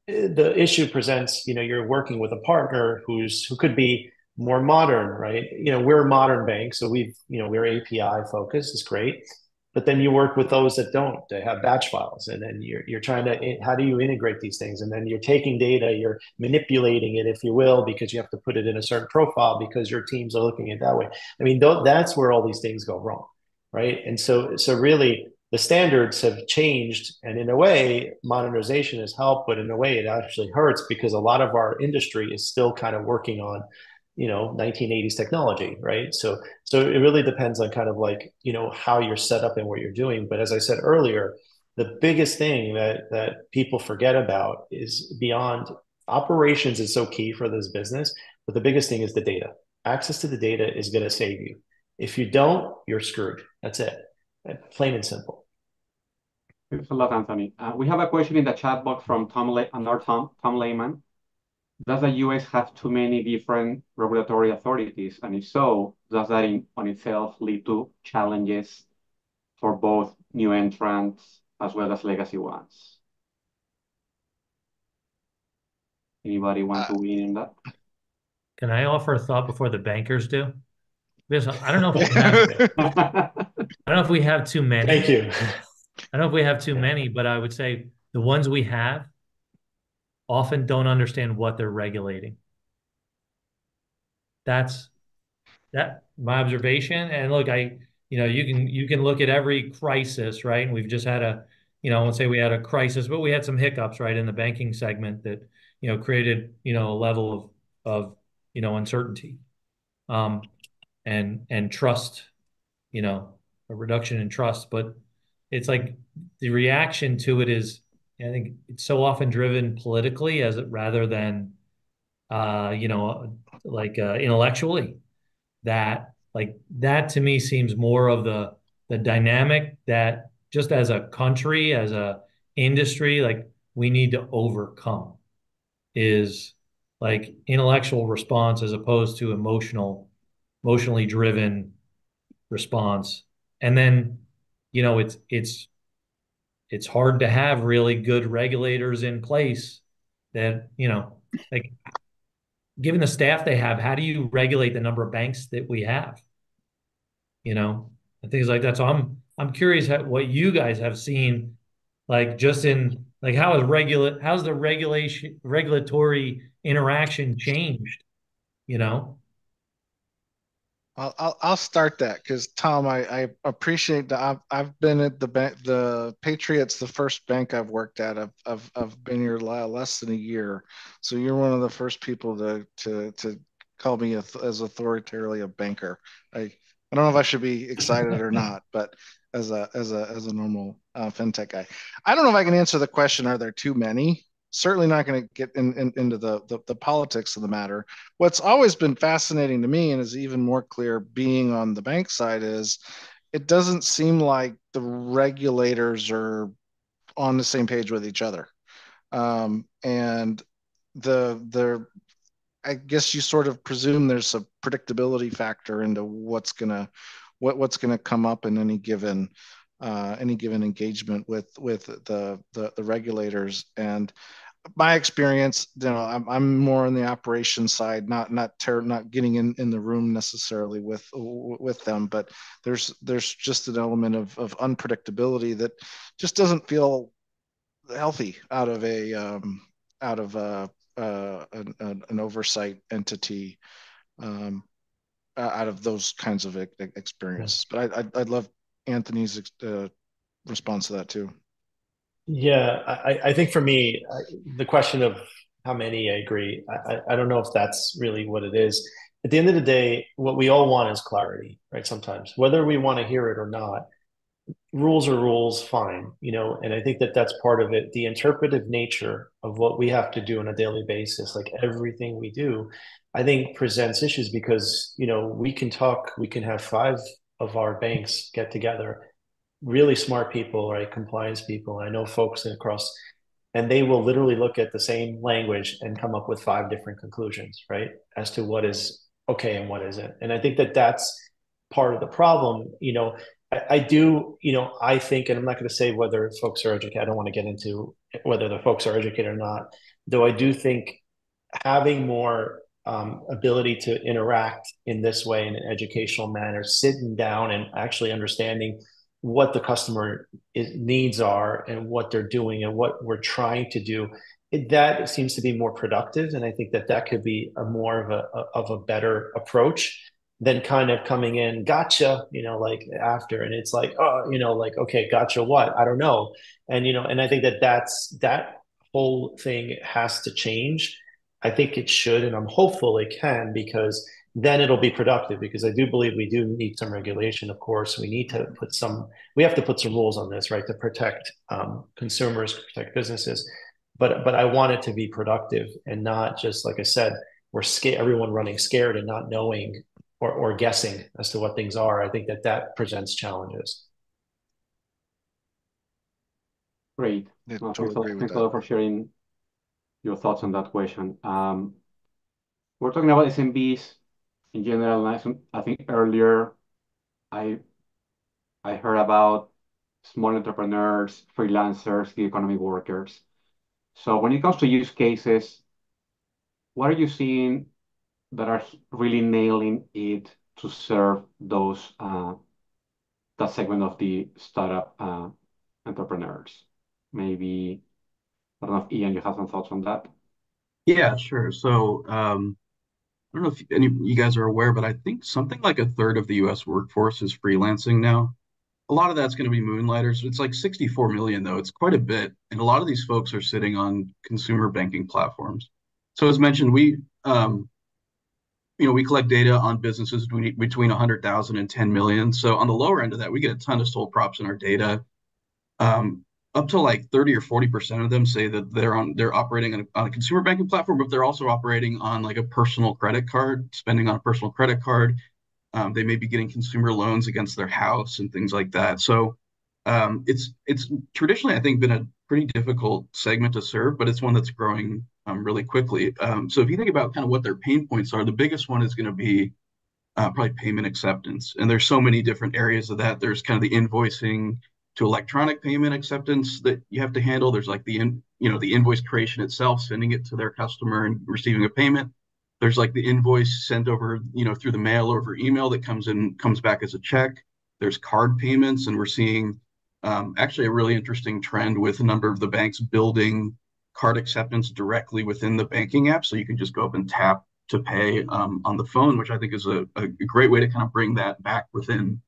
The issue presents, you know, you're working with a partner who's, who could be more modern, right? You know, we're a modern bank, so we've, you know, we're A P I focused, it's great. But then you work with those that don't, they have batch files, and then you're, you're trying to, how do you integrate these things? And then you're taking data, you're manipulating it, if you will, because you have to put it in a certain profile because your teams are looking at it that way. I mean, th- that's where all these things go wrong, right? And so, so really the standards have changed, and in a way modernization has helped, but in a way it actually hurts, because a lot of our industry is still kind of working on, you know, nineteen eighties technology, right? So, so it really depends on kind of like, you know, how you're set up and what you're doing. But as I said earlier, the biggest thing that, that people forget about is, beyond operations is so key for this business, but the biggest thing is the data. Access to the data is going to save you. If you don't, you're screwed. That's it. Plain and simple. Thanks a lot, Anthony. Uh, we have a question in the chat box from Tom Le- another Tom, Tom Lehman. Does the U S have too many different regulatory authorities? And if so, does that in, on itself lead to challenges for both new entrants as well as legacy ones? Anybody want uh, to win in that? Can I offer a thought before the bankers do? Because I don't know if we have I don't know if we have too many. Thank you. I don't know if we have too many, but I would say the ones we have often don't understand what they're regulating. That's that my observation. And look, I, you know, you can, you can look at every crisis, right? And we've just had a, you know, I won't say we had a crisis, but we had some hiccups, right, in the banking segment that, you know, created, you know, a level of, of, you know, uncertainty, um, and, and trust, you know, a reduction in trust. But it's like the reaction to it is, I think it's so often driven politically, as it, rather than, uh, you know, like uh, intellectually, that like that to me seems more of the the dynamic that just as a country, as a industry, like we need to overcome, is like intellectual response as opposed to emotional, emotionally driven response. And then, you know, it's it's. It's hard to have really good regulators in place that, you know, like given the staff they have, how do you regulate the number of banks that we have, you know, and things like that. So I'm, I'm curious how, what you guys have seen, like just in, like how is regulate, how's the regulation, regulatory interaction changed, you know? I'll I'll start that, because Tom, I, I appreciate that. I've I've been at the bank, the Patriots, the first bank I've worked at. I've I've, I've been here less than a year, so you're one of the first people to to to call me as authoritarily a banker. I I don't know if I should be excited or not, but as a as a as a normal uh, fintech guy, I don't know if I can answer the question. Are there too many? Certainly not going to get in, in, into the, the, the politics of the matter. What's always been fascinating to me, and is even more clear being on the bank side, is it doesn't seem like the regulators are on the same page with each other. Um, and the the I guess you sort of presume there's a predictability factor into what's gonna what what's gonna come up in any given. Uh, any given engagement with with the, the the regulators. And my experience, you know, I'm I'm more on the operations side, not not ter- not getting in, in the room necessarily with with them, but there's there's just an element of of unpredictability that just doesn't feel healthy out of a um, out of a, uh, an, an oversight entity. Um, out of those kinds of experiences, yeah. But I I'd, I'd love Anthony's uh, response to that too. Yeah, I, I think for me, I, the question of how many, I agree. I, I don't know if that's really what it is. at the end of the day, what we all want is clarity, right? Sometimes, whether we want to hear it or not, rules are rules, fine, you know, and I think that that's part of it. The interpretive nature of what we have to do on a daily basis, like everything we do, I think presents issues because, you know, we can talk, we can have five of our banks get together, really smart people, right? Compliance people. I know folks across, and they will literally look at the same language and come up with five different conclusions, right? As to what is okay and what isn't. And I think that that's part of the problem. You know, I, I do, you know, I think, and I'm not going to say whether folks are educated, I don't want to get into whether the folks are educated or not, though I do think having more um, ability to interact in this way in an educational manner, sitting down and actually understanding what the customer is, needs are and what they're doing and what we're trying to do, it, that seems to be more productive. And I think that that could be a more of a, of a better approach than kind of coming in, gotcha, you know, like after, and it's like, oh, you know, like, okay, gotcha, what? I don't know. And, you know, and I think that that's, that whole thing has to change. I think it should, and I'm hopeful it can, because then it'll be productive, because I do believe we do need some regulation. Of course, we need to put some, we have to put some rules on this, right, to protect um, consumers, protect businesses. But but I want it to be productive and not just, like I said, we're scared, everyone running scared and not knowing or, or guessing as to what things are. I think that that presents challenges. Great. Yeah, well, thanks totally thanks a lot for sharing your thoughts on that question. Um, we're talking about S M Bs. In general, I think earlier I I heard about small entrepreneurs, freelancers, gig economy workers. So when it comes to use cases, what are you seeing that are really nailing it to serve those uh, that segment of the startup uh, entrepreneurs? Maybe, I don't know if Ian, you have some thoughts on that? Yeah, sure. So. Um... I don't know if any you guys are aware, but I think something like a third of the U S workforce is freelancing now. A lot of that's going to be moonlighters. It's like sixty-four million, though. It's quite a bit. And a lot of these folks are sitting on consumer banking platforms. So as mentioned, we um, you know, we collect data on businesses between one hundred thousand and ten million. So on the lower end of that, we get a ton of sole props in our data. Um, up to like thirty or forty percent of them say that they're on they're operating on a, on a consumer banking platform, but they're also operating on like a personal credit card, spending on a personal credit card. Um, they may be getting consumer loans against their house and things like that. So um, it's it's traditionally, I think, been a pretty difficult segment to serve, but it's one that's growing um, really quickly. Um, so if you think about kind of what their pain points are, the biggest one is going to be uh, probably payment acceptance. And there's so many different areas of that. There's kind of the invoicing to electronic payment acceptance that you have to handle. There's like the in, you know the invoice creation itself, sending it to their customer and receiving a payment. There's like the invoice sent over you know through the mail or over email that comes in comes back as a check. There's card payments, and we're seeing um, actually a really interesting trend with a number of the banks building card acceptance directly within the banking app, so you can just go up and tap to pay um, on the phone, which I think is a, a great way to kind of bring that back within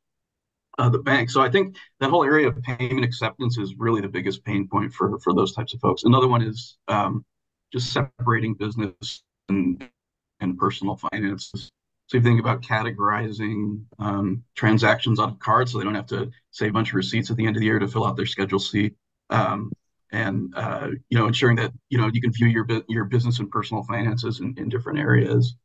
Uh, the bank. So I think that whole area of payment acceptance is really the biggest pain point for, for those types of folks. Another one is um, just separating business and, and personal finances. So you think about categorizing um, transactions on a card so they don't have to save a bunch of receipts at the end of the year to fill out their Schedule C. Um, and, uh, you know, ensuring that, you know, you can view your, your business and personal finances in, in different areas.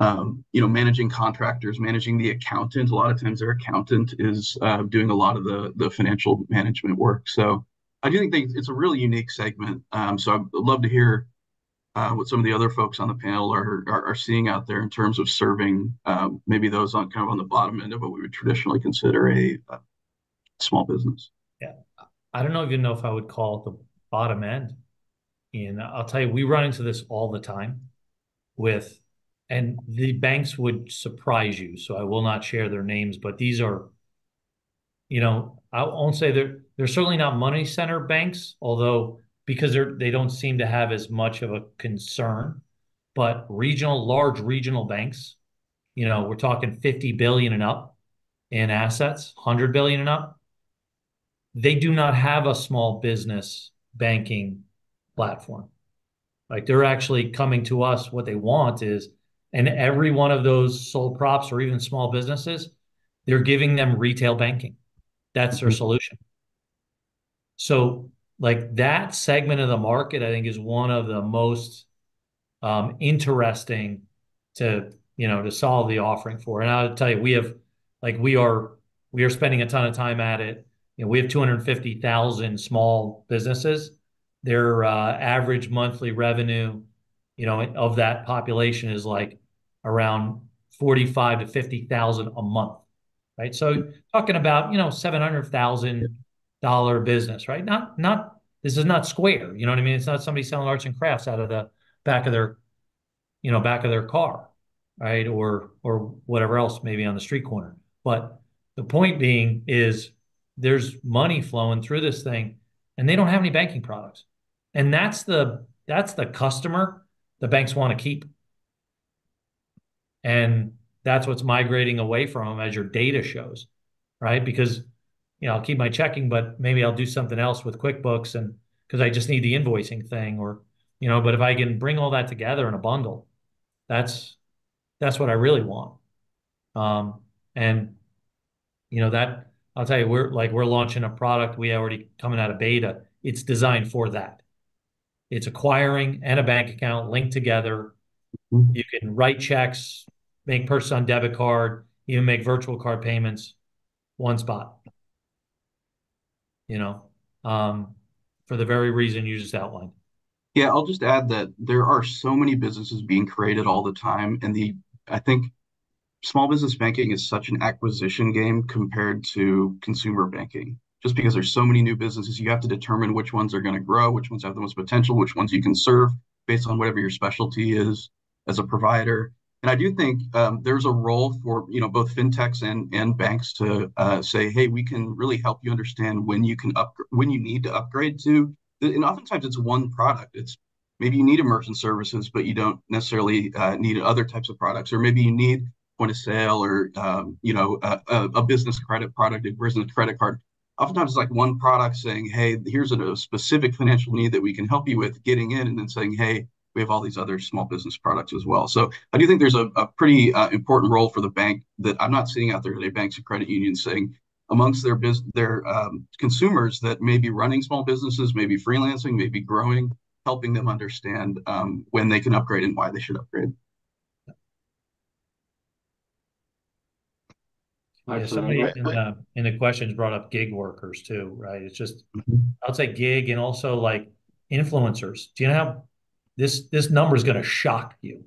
Um, you know, managing contractors, managing the accountant. A lot of times their accountant is uh, doing a lot of the, the financial management work. So I do think they, it's a really unique segment. Um, so I'd love to hear uh, what some of the other folks on the panel are, are, are seeing out there in terms of serving uh, maybe those on kind of on the bottom end of what we would traditionally consider a, a small business. Yeah. I don't know even know if I would call it the bottom end. And I'll tell you, we run into this all the time with, and the banks would surprise you. So I will not share their names, but these are, you know, I won't say they're, they're certainly not money center banks, although because they're, they don't seem to have as much of a concern, but regional, large regional banks, you know, we're talking fifty billion and up in assets, one hundred billion and up. They do not have a small business banking platform. Like they're actually coming to us. What they want is, And every one of those sole props or even small businesses, they're giving them retail banking. That's their solution. So like that segment of the market, I think, is one of the most um, interesting to, you know, to solve the offering for. And I'll tell you, we have like, we are, we are spending a ton of time at it. You know, we have two hundred fifty thousand small businesses. Their uh, average monthly revenue, you know, of that population is like around forty-five to fifty thousand a month, right? So talking about, you know, seven hundred thousand dollars business, right? Not, not, this is not Square, you know what I mean? It's not somebody selling arts and crafts out of the back of their, you know, back of their car, right? Or, or whatever else, maybe on the street corner. But the point being is there's money flowing through this thing, and they don't have any banking products. And that's the, that's the customer the banks want to keep. And that's what's migrating away from them, as your data shows, right? Because, you know, I'll keep my checking, but maybe I'll do something else with QuickBooks, and because I just need the invoicing thing, or, you know, but if I can bring all that together in a bundle, that's, that's what I really want. Um, and, you know, that, I'll tell you, we're like, we're launching a product. We already coming out of beta. It's designed for that. It's acquiring and a bank account linked together. You can write checks, make purchase on debit card, even make virtual card payments, one spot, you know, um, for the very reason you just outlined. Yeah. I'll just add that there are so many businesses being created all the time. And the, I think, small business banking is such an acquisition game compared to consumer banking, just because there's so many new businesses. You have to determine which ones are going to grow, which ones have the most potential, which ones you can serve based on whatever your specialty is as a provider. And I do think um, there's a role for, you know, both fintechs and, and banks to uh, say, hey, we can really help you understand when you can up, when you need to upgrade to. And oftentimes it's one product. It's maybe you need merchant services, but you don't necessarily uh, need other types of products, or maybe you need point of sale, or um, you know, a, a business credit product, a business credit card. Oftentimes it's like one product saying, hey, here's a, a specific financial need that we can help you with getting in, and then saying, hey, we have all these other small business products as well. So I do think there's a, a pretty uh, important role for the bank that I'm not seeing out there today, banks and credit unions saying amongst their bus- their um, consumers that may be running small businesses, maybe freelancing, maybe growing, helping them understand um, when they can upgrade and why they should upgrade. Yeah, somebody in the, in the questions brought up gig workers too, right? It's just, I'll say gig, and also like influencers. Do you know how this this number is going to shock you?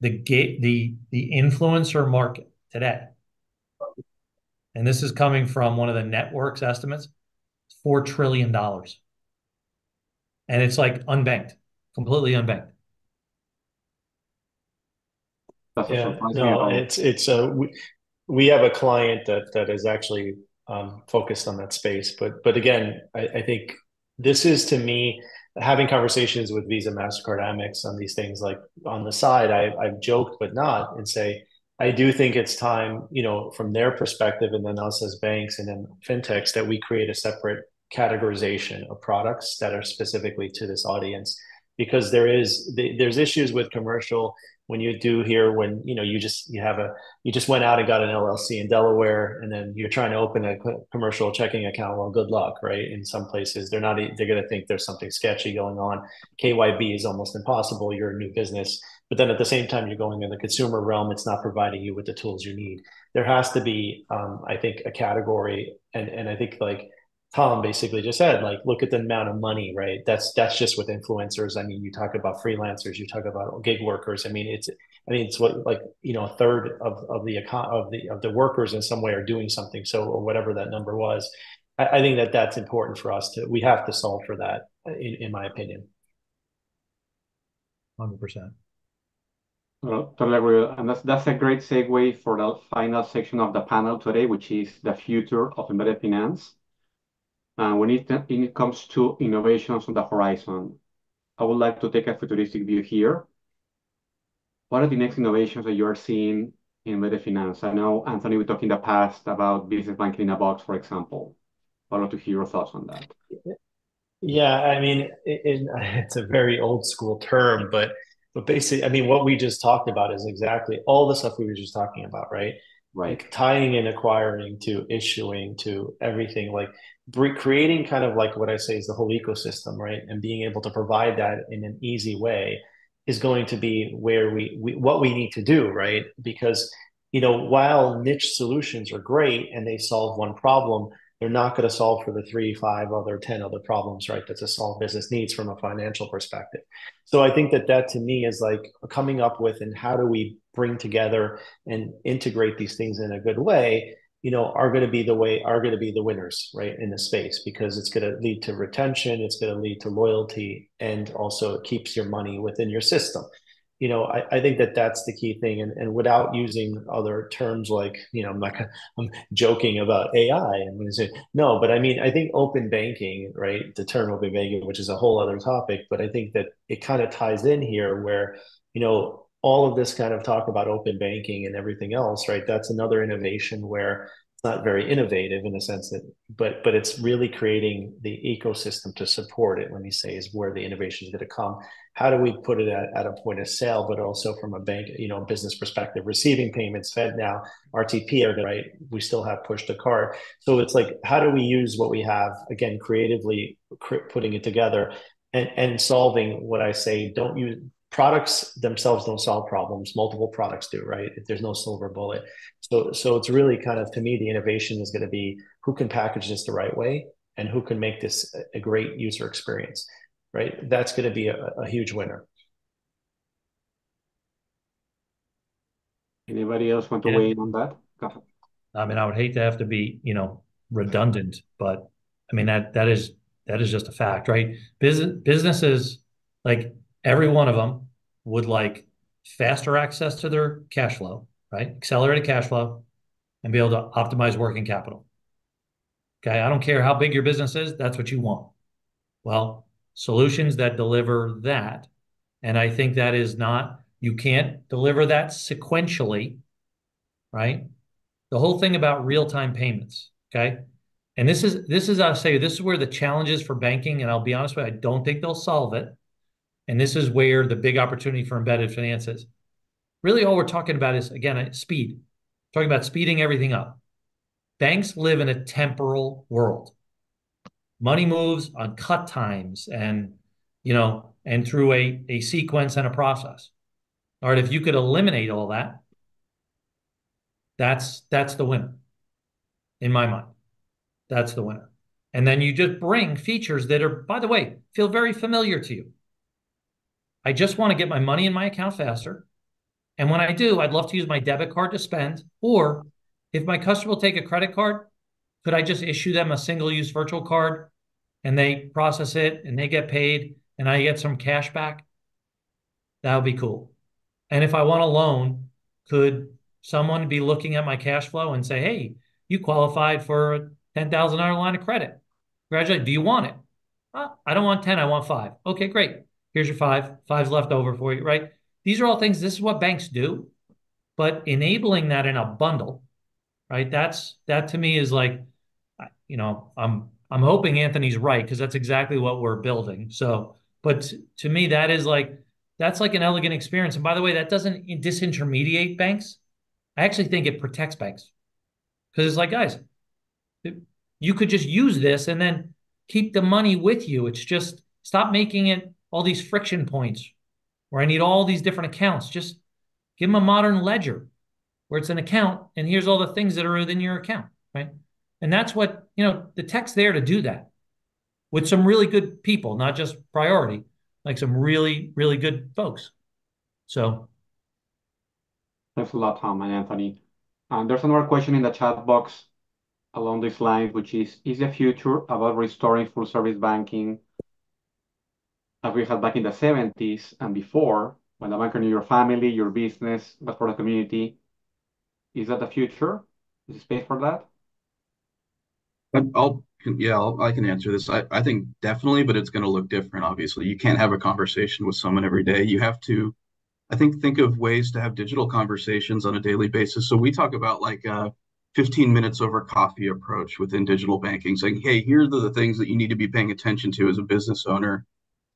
The gig, the the influencer market today, and this is coming from one of the network's estimates, four trillion dollars, and it's like unbanked, completely unbanked. That's yeah, no, it's it's a. Uh, we- We have a client that that is actually um, focused on that space. But but again, I, I think this is, to me, having conversations with Visa, MasterCard, Amex on these things, like on the side, I, I've joked but not, and say, I do think it's time, you know, from their perspective, and then us as banks and then fintechs, that we create a separate categorization of products that are specifically to this audience. Because there is, there's issues with commercial when you do here, when, you know, you just, you have a, you just went out and got an L L C in Delaware, and then you're trying to open a commercial checking account. Well, good luck, right? In some places, they're not, they're going to think there's something sketchy going on. K Y B is almost impossible. You're a new business, but then at the same time, you're going in the consumer realm. It's not providing you with the tools you need. There has to be, um, I think, a category. And, and I think, like Tom basically just said, like, look at the amount of money, right? That's that's just with influencers. I mean, you talk about freelancers, you talk about gig workers. I mean, it's I mean, it's what, like, you know, a third of, of the of the of the workers in some way are doing something. So, or whatever that number was, I, I think that that's important for us to, we have to solve for that, in, in my opinion. one hundred percent. Well, totally agree. And that's, that's a great segue for the final section of the panel today, which is the future of embedded finance. And uh, when it, it comes to innovations on the horizon, I would like to take a futuristic view here. What are the next innovations that you're seeing in embedded finance? I know, Anthony, we talked in the past about business banking in a box, for example. I'd love to hear your thoughts on that. Yeah, I mean, it, it, it's a very old school term, but But basically, I mean, what we just talked about is exactly all the stuff we were just talking about, right? Right. Like tying in acquiring to issuing to everything, like creating kind of like what I say is the whole ecosystem, right? And being able to provide that in an easy way is going to be where we, we what we need to do, right? Because, you know, while niche solutions are great and they solve one problem, they're not going to solve for the three, five other, ten other problems, right? That's a solve business needs from a financial perspective. So I think that that to me is like coming up with, and how do we bring together and integrate these things in a good way, you know, are going to be the way, are going to be the winners, right, in the space, because it's going to lead to retention, it's going to lead to loyalty, and also it keeps your money within your system. You know, I, I think that that's the key thing. And, and without using other terms like, you know, I'm not, I'm joking about A I. I'm going to say, no, but I mean, I think open banking, right, the term open banking, which is a whole other topic, but I think that it kind of ties in here where, you know, all of this kind of talk about open banking and everything else, right? That's another innovation where it's not very innovative in the sense that, but but it's really creating the ecosystem to support it, let me say, is where the innovation is going to come. How do we put it at, at a point of sale, but also from a bank, you know, business perspective, receiving payments, FedNow, R T P, right? We still have push to card. So it's like, how do we use what we have, again, creatively cr- putting it together and, and solving what I say, don't use, products themselves don't solve problems. Multiple products do, right? If there's no silver bullet. So so it's really kind of, to me, the innovation is going to be who can package this the right way and who can make this a great user experience, right? That's going to be a, a huge winner. Anybody else want to yeah. weigh in on that? Go. I mean, I would hate to have to be, you know, redundant, but I mean, that that is that is just a fact, right? Business, businesses, like, every one of them would like faster access to their cash flow, right? Accelerated cash flow and be able to optimize working capital. Okay, I don't care how big your business is, that's what you want. Well, solutions that deliver that. And I think that is not, you can't deliver that sequentially, right? The whole thing about real-time payments, okay? And this is, this is I'll say, this is where the challenge is for banking, and I'll be honest with you, I don't think they'll solve it. And this is where the big opportunity for embedded finance is. Really, all we're talking about is, again, speed. We're talking about speeding everything up. Banks live in a temporal world. Money moves on cut times and, you know, and through a, a sequence and a process. All right, if you could eliminate all that, that's that's the winner. In my mind, that's the winner. And then you just bring features that are, by the way, feel very familiar to you. I just want to get my money in my account faster. And when I do, I'd love to use my debit card to spend. Or if my customer will take a credit card, could I just issue them a single-use virtual card and they process it and they get paid and I get some cash back? That would be cool. And if I want a loan, could someone be looking at my cash flow and say, hey, you qualified for a ten thousand dollars line of credit. Congratulations. Do you want it? Oh, I don't want ten. I want five. Okay, great. Here's your five, five's left over for you, right? These are all things, this is what banks do, but enabling that in a bundle, right? That's, that to me is like, you know, I'm, I'm hoping Anthony's right, because that's exactly what we're building. So, but to me, that is like, that's like an elegant experience. And by the way, that doesn't disintermediate banks. I actually think it protects banks, because it's like, guys, you could just use this and then keep the money with you. It's just, stop making it all these friction points where I need all these different accounts. Just give them a modern ledger where it's an account and here's all the things that are within your account, right? And that's what, you know, the tech's there to do that with some really good people, not just Priority, like some really, really good folks. So. Thanks a lot, Tom and Anthony. Um, there's another question in the chat box along this line, which is, is the future about restoring full service banking as we had back in the seventies and before, when the banker knew your family, your business, but for the community? Is that the future? Is there space for that? I'll, yeah, I'll, I can answer this. I, I think definitely, but it's going to look different, obviously. You can't have a conversation with someone every day. You have to, I think, think of ways to have digital conversations on a daily basis. So we talk about like a fifteen minutes over coffee approach within digital banking, saying, hey, here are the things that you need to be paying attention to as a business owner.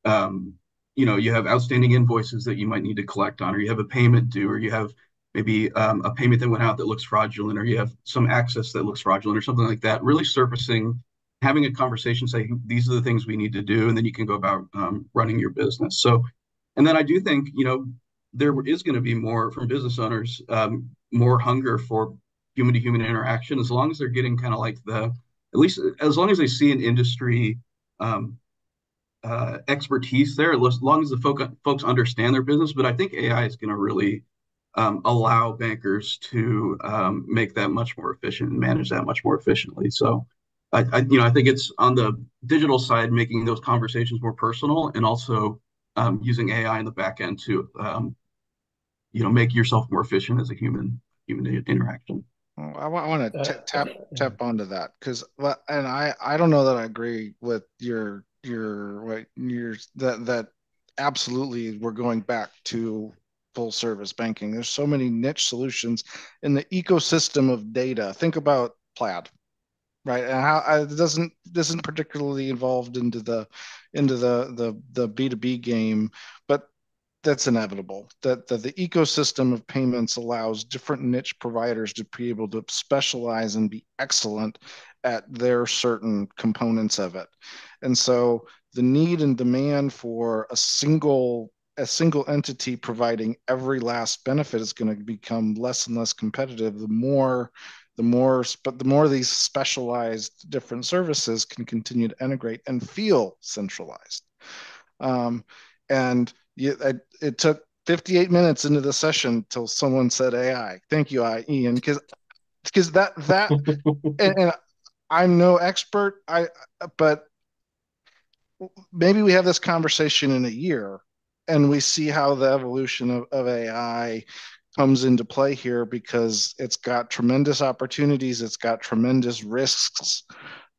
Um, you know, you have outstanding invoices that you might need to collect on, or you have a payment due, or you have maybe um, a payment that went out that looks fraudulent, or you have some access that looks fraudulent or something like that, really surfacing, having a conversation, saying these are the things we need to do, and then you can go about um, running your business. So, and then I do think, you know, there is going to be more from business owners, um, more hunger for human to human interaction, as long as they're getting kind of like the, at least as long as they see an industry um, uh, expertise there, as long as the folk, folks understand their business. But I think A I is going to really um, allow bankers to um, make that much more efficient and manage that much more efficiently. So I, I, you know, I think it's on the digital side, making those conversations more personal, and also um, using A I in the back end to, um, you know, make yourself more efficient as a human human interaction. I want to t- tap tap onto that, because, and I, I don't know that I agree with your your what your that that absolutely we're going back to full service banking. There's so many niche solutions in the ecosystem of data. Think about Plaid, right? And how I, it doesn't isn't particularly involved into the into the the the B two B game, but that's inevitable, that, that the ecosystem of payments allows different niche providers to be able to specialize and be excellent at their certain components of it. And so the need and demand for a single a single entity providing every last benefit is going to become less and less competitive the more the more but the more these specialized different services can continue to integrate and feel centralized. Um, and You, I, it took fifty-eight minutes into the session till someone said A I. Thank you, I, Ian, because because that that and, and I'm no expert. I but maybe we have this conversation in a year, and we see how the evolution of, of A I comes into play here, because it's got tremendous opportunities. It's got tremendous risks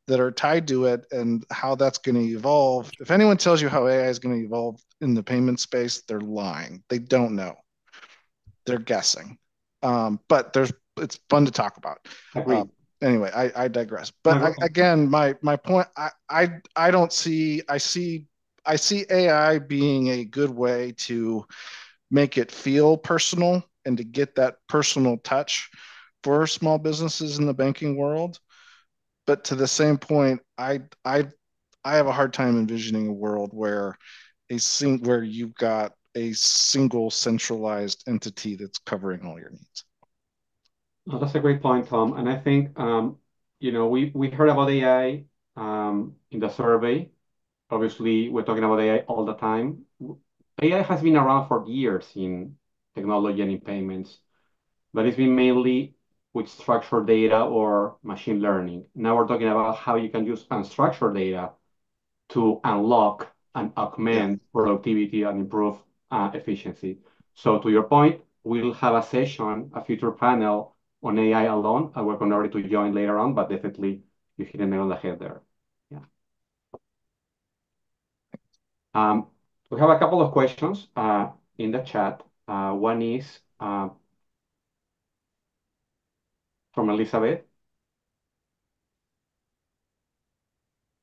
that are tied to it, and how that's going to evolve. If anyone tells you how A I is going to evolve in the payment space, they're lying. They don't know. They're guessing. Um, but there's it's fun to talk about. Um, anyway, I, I digress. But I, again, my my point, I, I I don't see I see I see A I being a good way to make it feel personal and to get that personal touch for small businesses in the banking world. But to the same point, I I I have a hard time envisioning a world where a sing where you've got a single centralized entity that's covering all your needs. Well, that's a great point, Tom. And I think um, you know we we heard about A I um, in the survey. Obviously, we're talking about A I all the time. A I has been around for years in technology and in payments, but it's been mainly with structured data or machine learning. Now we're talking about how you can use unstructured data to unlock and augment productivity and improve uh, efficiency. So to your point, we'll have a session, a future panel on A I alone. I welcome everybody to join later on, but definitely you hit the nail on the head there. Yeah. Um, we have a couple of questions uh, in the chat. Uh, one is, uh, from Elizabeth.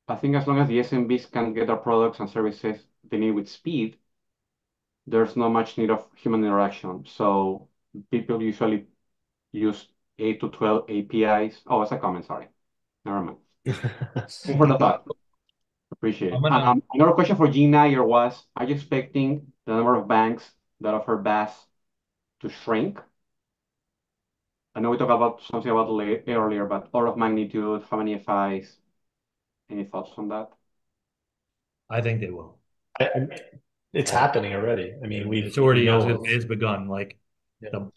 I think as long as the S M Bs can get their products and services they need with speed, there's not much need of human interaction. So people usually use eight to twelve A P Is. Oh, it's a comment, sorry. Never mind. For the thought. Appreciate it. Gonna... Um, another question for Jean Nair was, are you expecting the number of banks that offer B A S to shrink? I know we talked about something about late, earlier, but order of magnitude, how many F Is? Any thoughts on that? I think they will. I, I, it's happening already. I mean, we've it's already knows. It's begun. Like, yeah. The,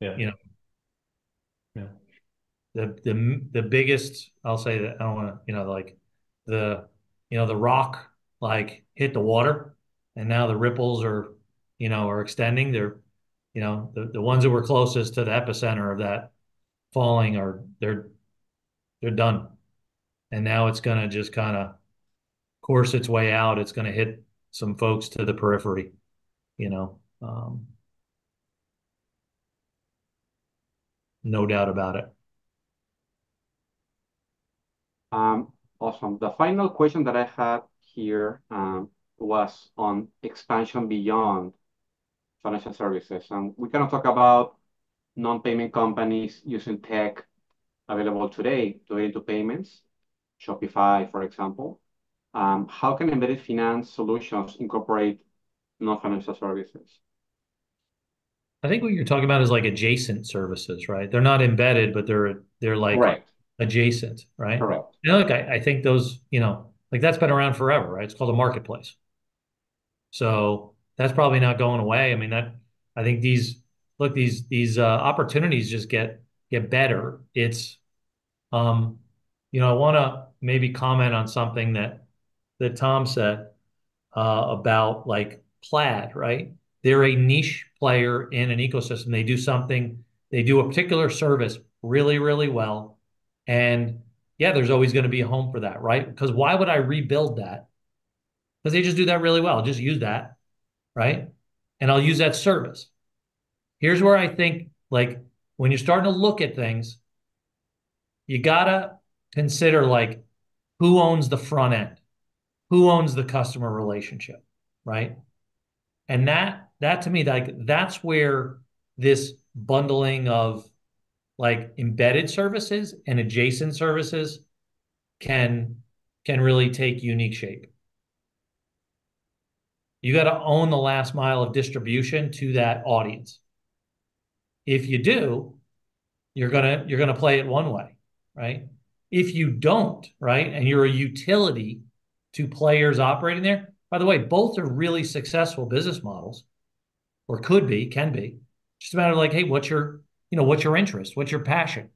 yeah. you know, yeah. the the the biggest. I'll say that I don't want to. You know, like the you know the rock like hit the water, and now the ripples are you know are extending. They're You know, the, the ones that were closest to the epicenter of that falling are they're they're done. And now it's gonna just kind of course its way out. It's gonna hit some folks to the periphery, you know. Um, no doubt about it. Um, awesome. The final question that I have here um, was on expansion beyond financial services. And we kind of talk about non-payment companies using tech available today to get into payments, Shopify, for example. Um, how can embedded finance solutions incorporate non-financial services? I think what you're talking about is like adjacent services, right? They're not embedded, but they're they're like Correct. adjacent, right? Correct. You know, like I, I think those, you know, like that's been around forever, right? It's called a marketplace. So that's probably not going away. I mean, that I think these look these these uh, opportunities just get get better. It's, um, you know, I want to maybe comment on something that that Tom said uh, about like Plaid, right? They're a niche player in an ecosystem. They do something, they do a particular service really, really well. And yeah, there's always going to be a home for that, right? Because why would I rebuild that? Because they just do that really well. Just use that, right? And I'll use that service. Here's where I think, like, when you're starting to look at things, you got to consider, like, who owns the front end? Who owns the customer relationship, right? And that, that to me, like that's where this bundling of like embedded services and adjacent services can, can really take unique shape. You got to own the last mile of distribution to that audience. If you do, you're gonna you're gonna play it one way, right? If you don't, right, and you're a utility to players operating there. By the way, both are really successful business models, or could be, can be. Just a matter of like, hey, what's your, you know, what's your interest? What's your passion?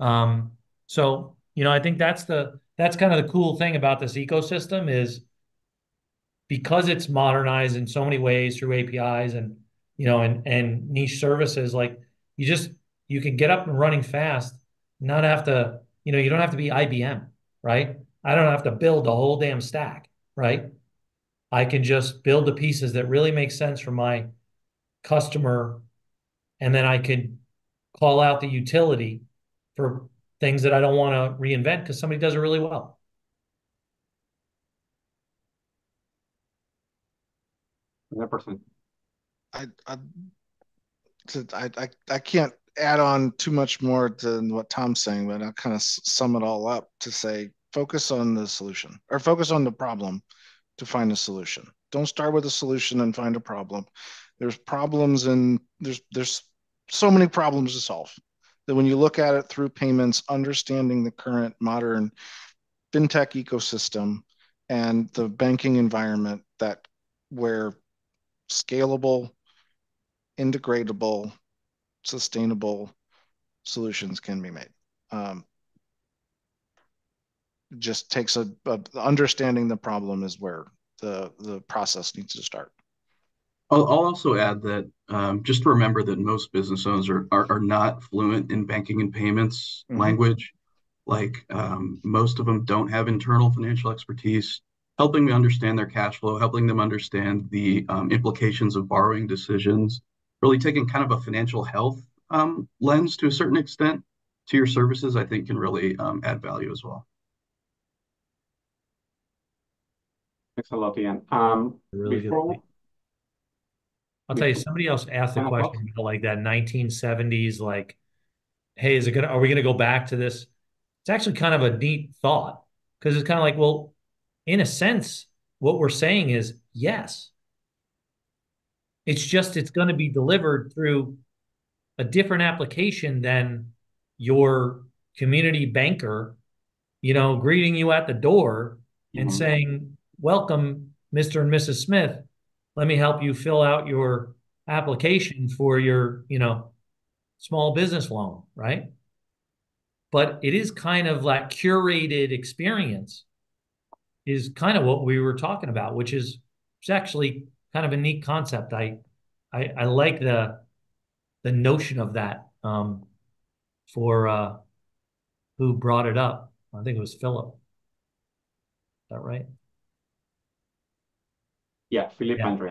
Um, so, you know, I think that's the that's kind of the cool thing about this ecosystem is because it's modernized in so many ways through A P Is and you know and and niche services, like you just you can get up and running fast, not have to, you know, you don't have to be I B M, right? I don't have to build the whole damn stack, right? I can just build the pieces that really make sense for my customer. And then I can call out the utility for things that I don't want to reinvent because somebody does it really well. one hundred percent. I, I, I, I can't add on too much more to what Tom's saying, but I'll kind of sum it all up to say, focus on the solution or focus on the problem to find a solution. Don't start with a solution and find a problem. There's problems and there's there's so many problems to solve that when you look at it through payments, understanding the current modern fintech ecosystem and the banking environment that where scalable, integratable, sustainable solutions can be made. Um, just takes a, a understanding the problem is where the the process needs to start. I'll, I'll also add that um, just remember that most business owners are, are, are not fluent in banking and payments mm-hmm. language. Like um, most of them don't have internal financial expertise, helping them understand their cash flow, helping them understand the um, implications of borrowing decisions, really taking kind of a financial health um, lens to a certain extent to your services, I think can really um, add value as well. Thanks a lot, Ian. Um, really before, I'll tell you, somebody else asked the question about like that nineteen seventies, like, hey, is it gonna? Are we gonna go back to this? It's actually kind of a neat thought because it's kind of like, well, in a sense, what we're saying is yes. It's just it's going to be delivered through a different application than your community banker, you know, greeting you at the door and mm-hmm. saying, "Welcome, Mister and Missus Smith. Let me help you fill out your application for your, you know, small business loan," right? But it is kind of like curated experience is kind of what we were talking about, which is it's actually kind of a neat concept. I I, I like the the notion of that um, for uh, who brought it up. I think it was Philip. Is that right? Yeah, Philip yeah. Andre.